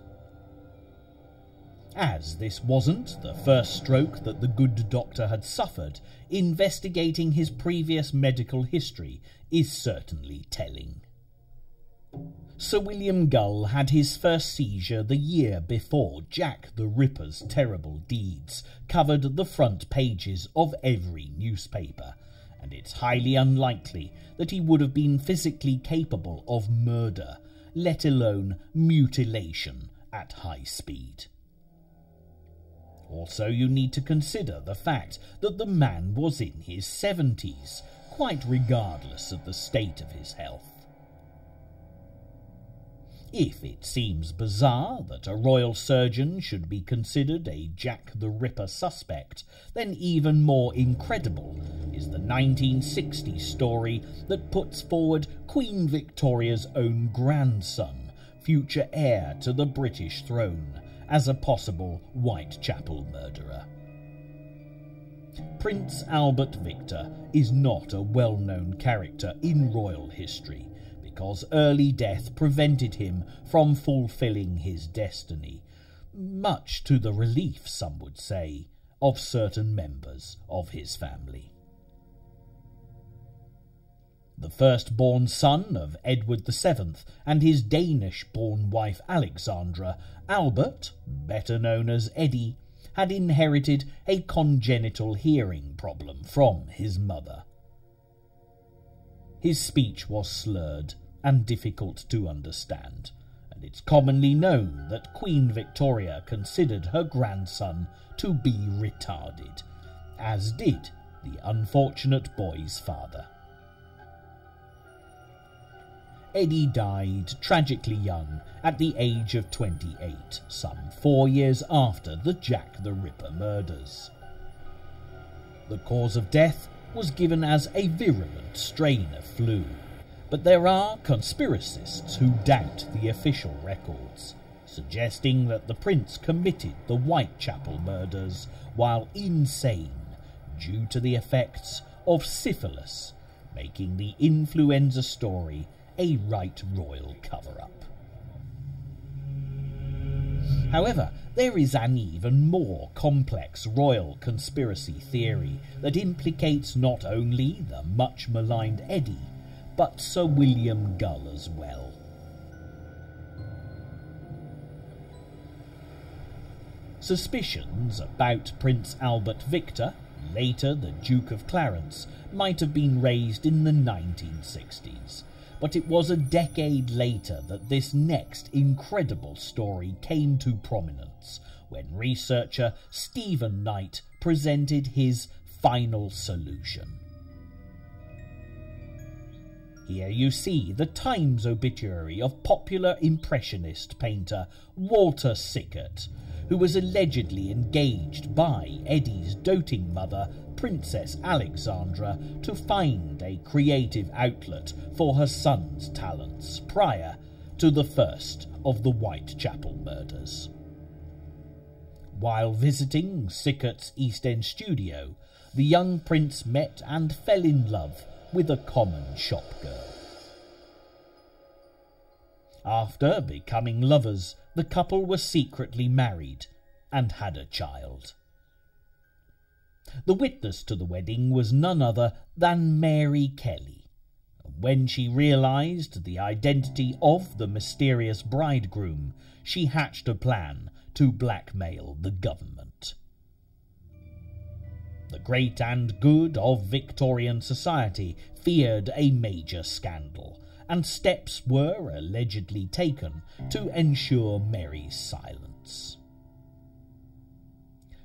As this wasn't the first stroke that the good doctor had suffered, investigating his previous medical history is certainly telling. Sir William Gull had his first seizure the year before Jack the Ripper's terrible deeds covered the front pages of every newspaper, and it's highly unlikely that he would have been physically capable of murder, let alone mutilation at high speed. Also, you need to consider the fact that the man was in his 70s, quite regardless of the state of his health. If it seems bizarre that a royal surgeon should be considered a Jack the Ripper suspect, then even more incredible is the 1960 story that puts forward Queen Victoria's own grandson, future heir to the British throne, as a possible Whitechapel murderer. Prince Albert Victor is not a well-known character in royal history, because early death prevented him from fulfilling his destiny, much to the relief, some would say, of certain members of his family. The first-born son of Edward VII and his Danish-born wife Alexandra, Albert, better known as Eddie, had inherited a congenital hearing problem from his mother. His speech was slurred and difficult to understand, and it's commonly known that Queen Victoria considered her grandson to be retarded, as did the unfortunate boy's father. Eddie died tragically young at the age of 28, some 4 years after the Jack the Ripper murders. The cause of death was given as a virulent strain of flu, but there are conspiracists who doubt the official records, suggesting that the prince committed the Whitechapel murders while insane due to the effects of syphilis, making the influenza story a right royal cover-up. However, there is an even more complex royal conspiracy theory that implicates not only the much-maligned Eddie, but Sir William Gull as well. Suspicions about Prince Albert Victor, later the Duke of Clarence, might have been raised in the 1960s. But it was a decade later that this next incredible story came to prominence, when researcher Stephen Knight presented his final solution. Here you see the Times obituary of popular impressionist painter Walter Sickert, who was allegedly engaged by Eddie's doting mother, Princess Alexandra to find a creative outlet for her son's talents prior to the first of the Whitechapel murders. While visiting Sickert's East End studio, the young prince met and fell in love with a common shopgirl. After becoming lovers, the couple were secretly married and had a child. The witness to the wedding was none other than Mary Kelly. When she realised the identity of the mysterious bridegroom, she hatched a plan to blackmail the government. The great and good of Victorian society feared a major scandal, and steps were allegedly taken to ensure Mary's silence.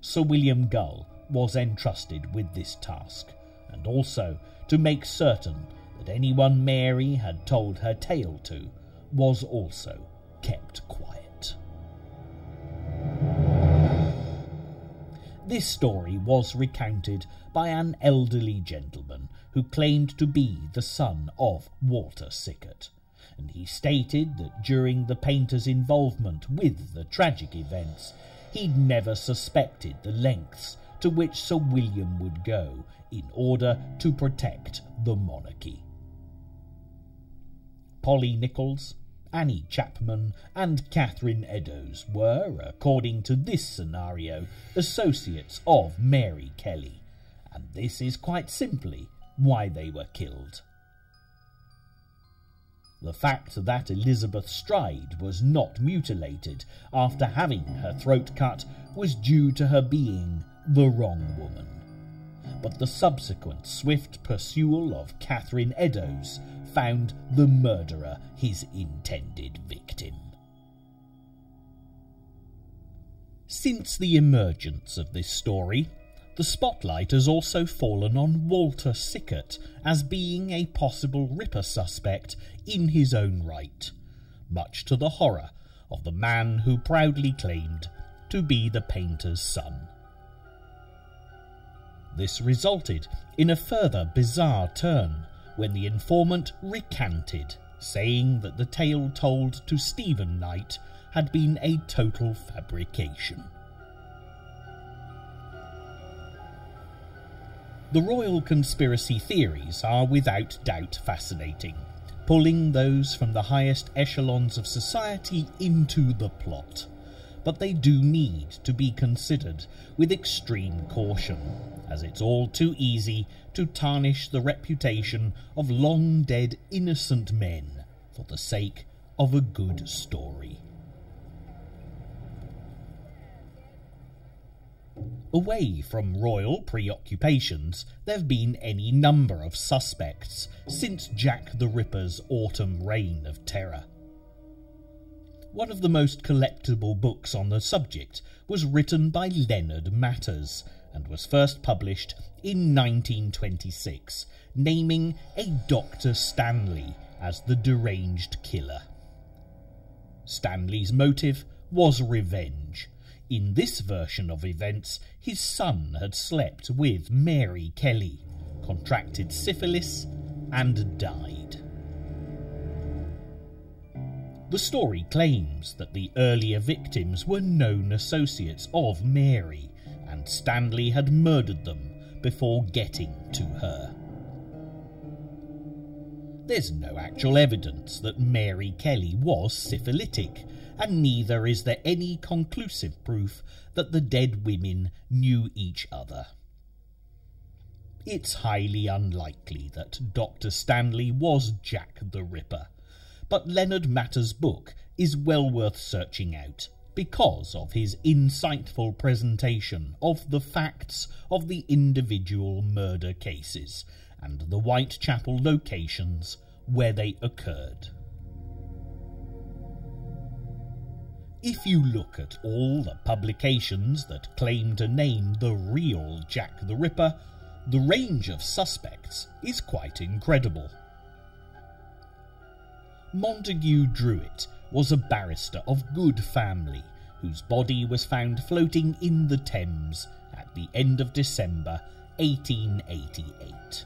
Sir William Gull was entrusted with this task, and also to make certain that anyone Mary had told her tale to was also kept quiet. This story was recounted by an elderly gentleman who claimed to be the son of Walter Sickert, and he stated that during the painter's involvement with the tragic events, he'd never suspected the lengths to which Sir William would go in order to protect the monarchy. Polly Nichols, Annie Chapman and Catherine Eddowes were, according to this scenario, associates of Mary Kelly, and this is quite simply why they were killed. The fact that Elizabeth Stride was not mutilated after having her throat cut was due to her being the wrong woman, but the subsequent swift pursuit of Catherine Eddowes found the murderer his intended victim. Since the emergence of this story, the spotlight has also fallen on Walter Sickert as being a possible Ripper suspect in his own right, much to the horror of the man who proudly claimed to be the painter's son. This resulted in a further bizarre turn when the informant recanted, saying that the tale told to Stephen Knight had been a total fabrication. The royal conspiracy theories are without doubt fascinating, pulling those from the highest echelons of society into the plot, but they do need to be considered with extreme caution, as it's all too easy to tarnish the reputation of long-dead innocent men for the sake of a good story. Away from royal preoccupations, there have been any number of suspects since Jack the Ripper's autumn reign of terror. One of the most collectible books on the subject was written by Leonard Matters and was first published in 1926, naming a Dr. Stanley as the deranged killer. Stanley's motive was revenge. In this version of events, his son had slept with Mary Kelly, contracted syphilis, and died. The story claims that the earlier victims were known associates of Mary, and Stanley had murdered them before getting to her. There's no actual evidence that Mary Kelly was syphilitic, and neither is there any conclusive proof that the dead women knew each other. It's highly unlikely that Dr. Stanley was Jack the Ripper, but Leonard Matter's book is well worth searching out because of his insightful presentation of the facts of the individual murder cases and the Whitechapel locations where they occurred. If you look at all the publications that claim to name the real Jack the Ripper, the range of suspects is quite incredible. Montague Druitt was a barrister of good family whose body was found floating in the Thames at the end of December 1888.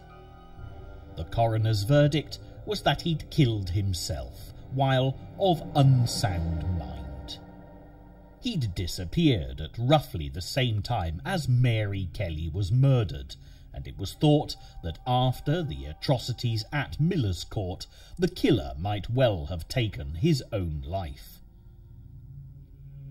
The coroner's verdict was that he'd killed himself, while of unsound mind. He'd disappeared at roughly the same time as Mary Kelly was murdered, and it was thought that after the atrocities at Miller's Court, the killer might well have taken his own life.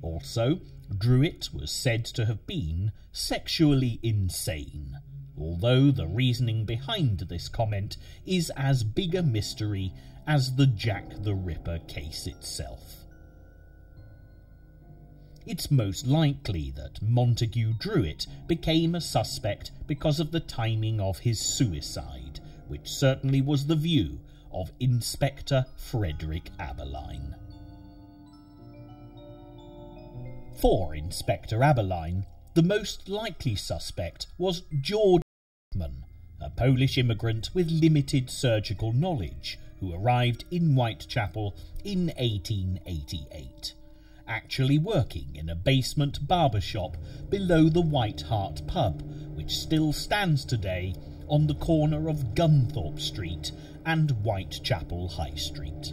Also, Druitt was said to have been sexually insane, although the reasoning behind this comment is as big a mystery as the Jack the Ripper case itself. It's most likely that Montague Druitt became a suspect because of the timing of his suicide, which certainly was the view of Inspector Frederick Abberline. For Inspector Abberline, the most likely suspect was George Chapman, a Polish immigrant with limited surgical knowledge, who arrived in Whitechapel in 1888, actually working in a basement barber shop below the White Hart pub, which still stands today on the corner of Gunthorpe Street and Whitechapel High Street.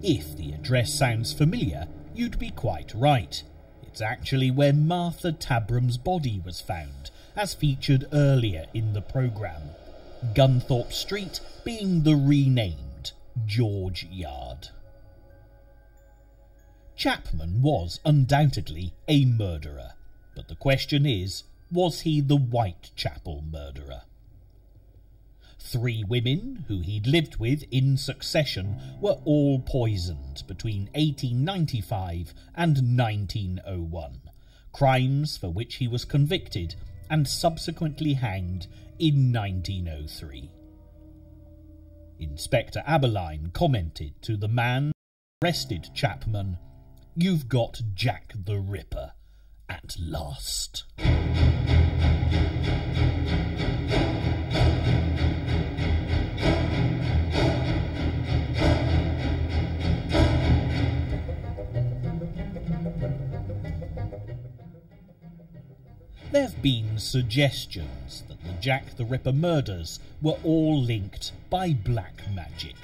If the address sounds familiar, you'd be quite right. It's actually where Martha Tabram's body was found, as featured earlier in the programme, Gunthorpe Street being the renamed George Yard. Chapman was undoubtedly a murderer, but the question is, was he the Whitechapel murderer? Three women who he'd lived with in succession were all poisoned between 1895 and 1901, crimes for which he was convicted and subsequently hanged in 1903. Inspector Abberline commented to the man who arrested Chapman, "You've got Jack the Ripper at last." There have been suggestions that the Jack the Ripper murders were all linked by black magic,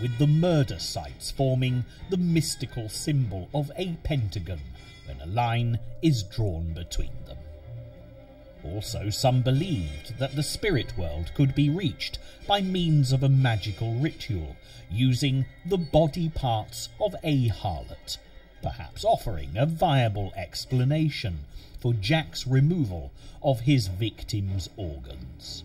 with the murder sites forming the mystical symbol of a pentagon when a line is drawn between them. Also, some believed that the spirit world could be reached by means of a magical ritual using the body parts of a harlot, perhaps offering a viable explanation for Jack's removal of his victim's organs.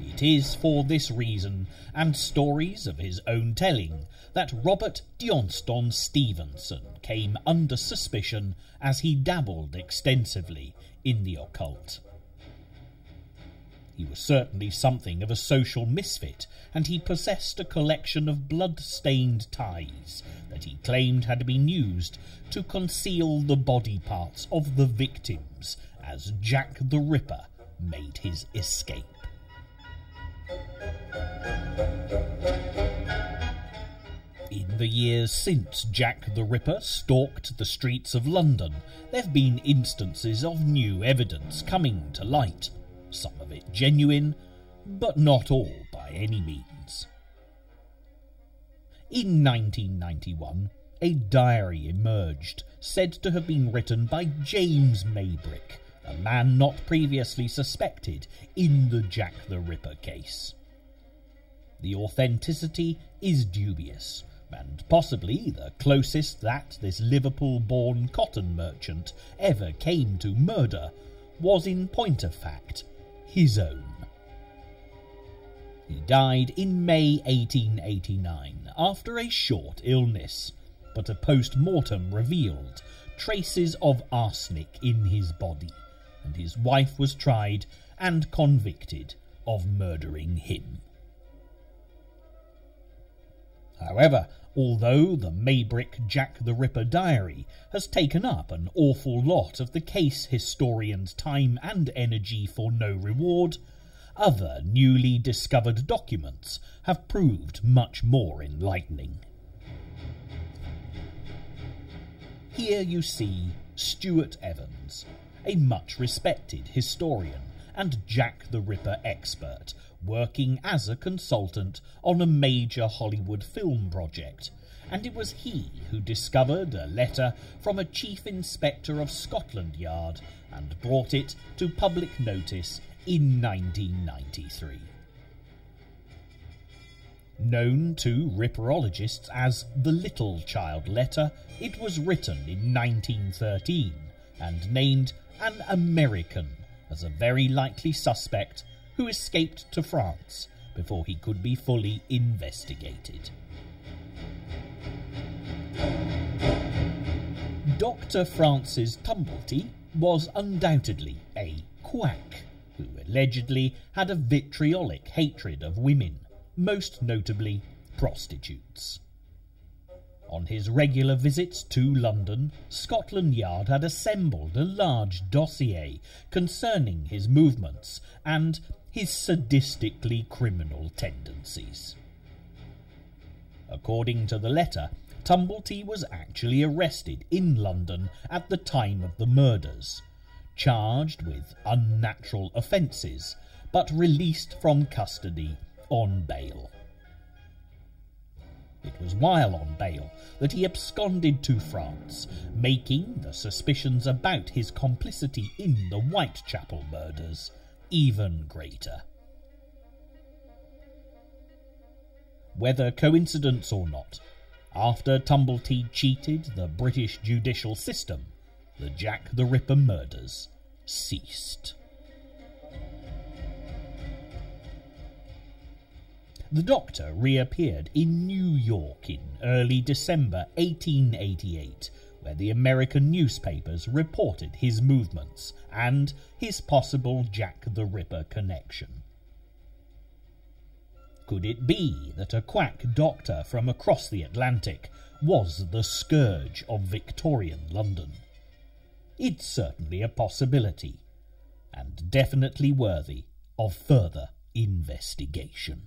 It is for this reason, and stories of his own telling, that Robert Deonston Stevenson came under suspicion as he dabbled extensively in the occult. He was certainly something of a social misfit, and he possessed a collection of blood-stained ties that he claimed had been used to conceal the body parts of the victims as Jack the Ripper made his escape. In the years since Jack the Ripper stalked the streets of London, there have been instances of new evidence coming to light. Some of it genuine, but not all by any means. In 1991, a diary emerged, said to have been written by James Maybrick, a man not previously suspected in the Jack the Ripper case. The authenticity is dubious, and possibly the closest that this Liverpool-born cotton merchant ever came to murder was, in point of fact, his own. He died in May 1889 after a short illness, but a post-mortem revealed traces of arsenic in his body, and his wife was tried and convicted of murdering him. However, although the Maybrick Jack the Ripper diary has taken up an awful lot of the case historian's time and energy for no reward, other newly discovered documents have proved much more enlightening. Here you see Stuart Evans, a much-respected historian and Jack the Ripper expert, working as a consultant on a major Hollywood film project, and it was he who discovered a letter from a chief inspector of Scotland Yard and brought it to public notice in 1993. Known to ripperologists as the Little Child Letter, it was written in 1913 and named an American as a very likely suspect who escaped to France before he could be fully investigated. Dr. Francis Tumblety was undoubtedly a quack who allegedly had a vitriolic hatred of women, most notably prostitutes. On his regular visits to London, Scotland Yard had assembled a large dossier concerning his movements and his sadistically criminal tendencies. According to the letter, Tumblety was actually arrested in London at the time of the murders, charged with unnatural offences, but released from custody on bail. It was while on bail that he absconded to France, making the suspicions about his complicity in the Whitechapel murders even greater. Whether coincidence or not, after Tumblety cheated the British judicial system, the Jack the Ripper murders ceased. The doctor reappeared in New York in early December 1888, where the American newspapers reported his movements and his possible Jack the Ripper connection. Could it be that a quack doctor from across the Atlantic was the scourge of Victorian London? It's certainly a possibility, and definitely worthy of further investigation.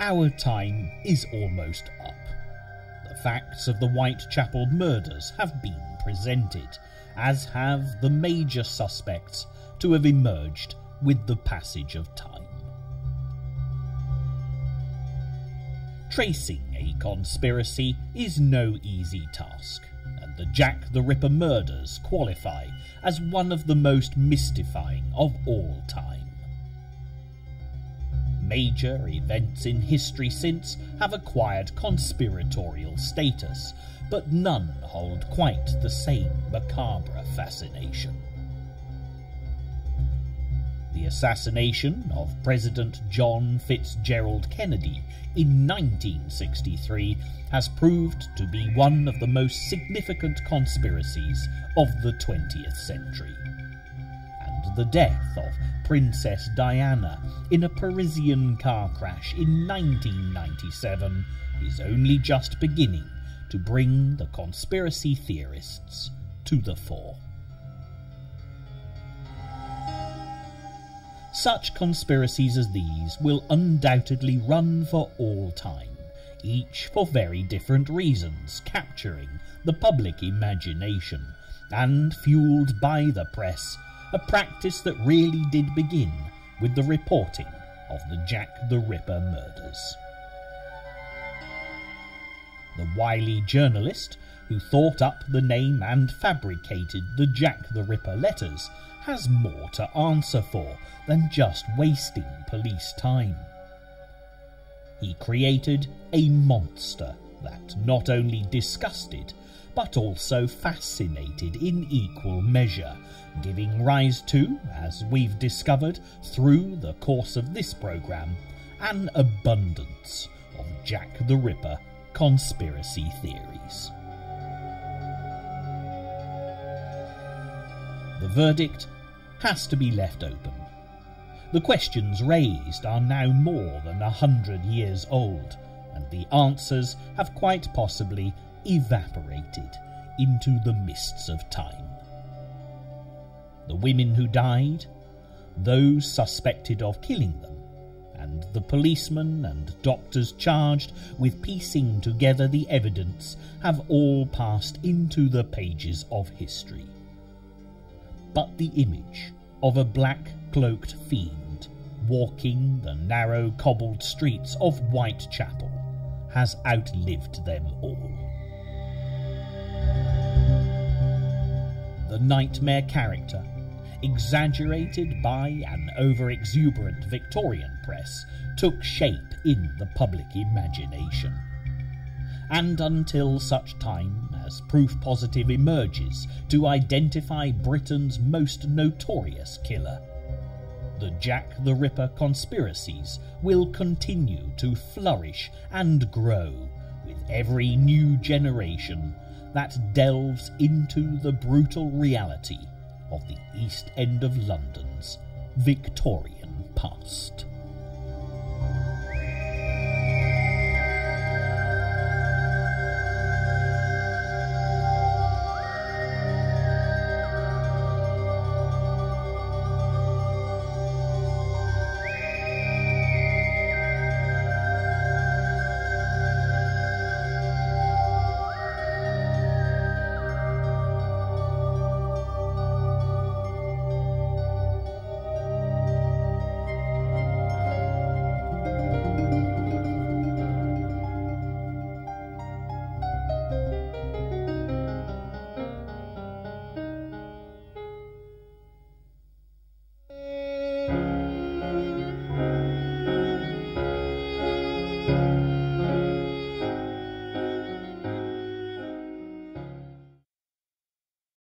Our time is almost up. The facts of the Whitechapel murders have been presented, as have the major suspects to have emerged with the passage of time. Tracing a conspiracy is no easy task, and the Jack the Ripper murders qualify as one of the most mystifying of all time. Major events in history since have acquired conspiratorial status, but none hold quite the same macabre fascination. The assassination of President John Fitzgerald Kennedy in 1963 has proved to be one of the most significant conspiracies of the 20th century. The death of Princess Diana in a Parisian car crash in 1997 is only just beginning to bring the conspiracy theorists to the fore. Such conspiracies as these will undoubtedly run for all time, each for very different reasons, capturing the public imagination and fueled by the press, a practice that really did begin with the reporting of the Jack the Ripper murders. The wily journalist who thought up the name and fabricated the Jack the Ripper letters has more to answer for than just wasting police time. He created a monster that not only disgusted but also fascinated in equal measure, giving rise to, as we've discovered through the course of this programme, an abundance of Jack the Ripper conspiracy theories. the verdict has to be left open. The questions raised are now more than 100 years old, and the answers have quite possibly evaporated into the mists of time. The women who died, those suspected of killing them, and the policemen and doctors charged with piecing together the evidence have all passed into the pages of history. But the image of a black-cloaked fiend walking the narrow cobbled streets of Whitechapel has outlived them all. The nightmare character, exaggerated by an over-exuberant Victorian press, took shape in the public imagination. And until such time as proof positive emerges to identify Britain's most notorious killer, the Jack the Ripper conspiracies will continue to flourish and grow with every new generation that delves into the brutal reality of the East End of London's Victorian past.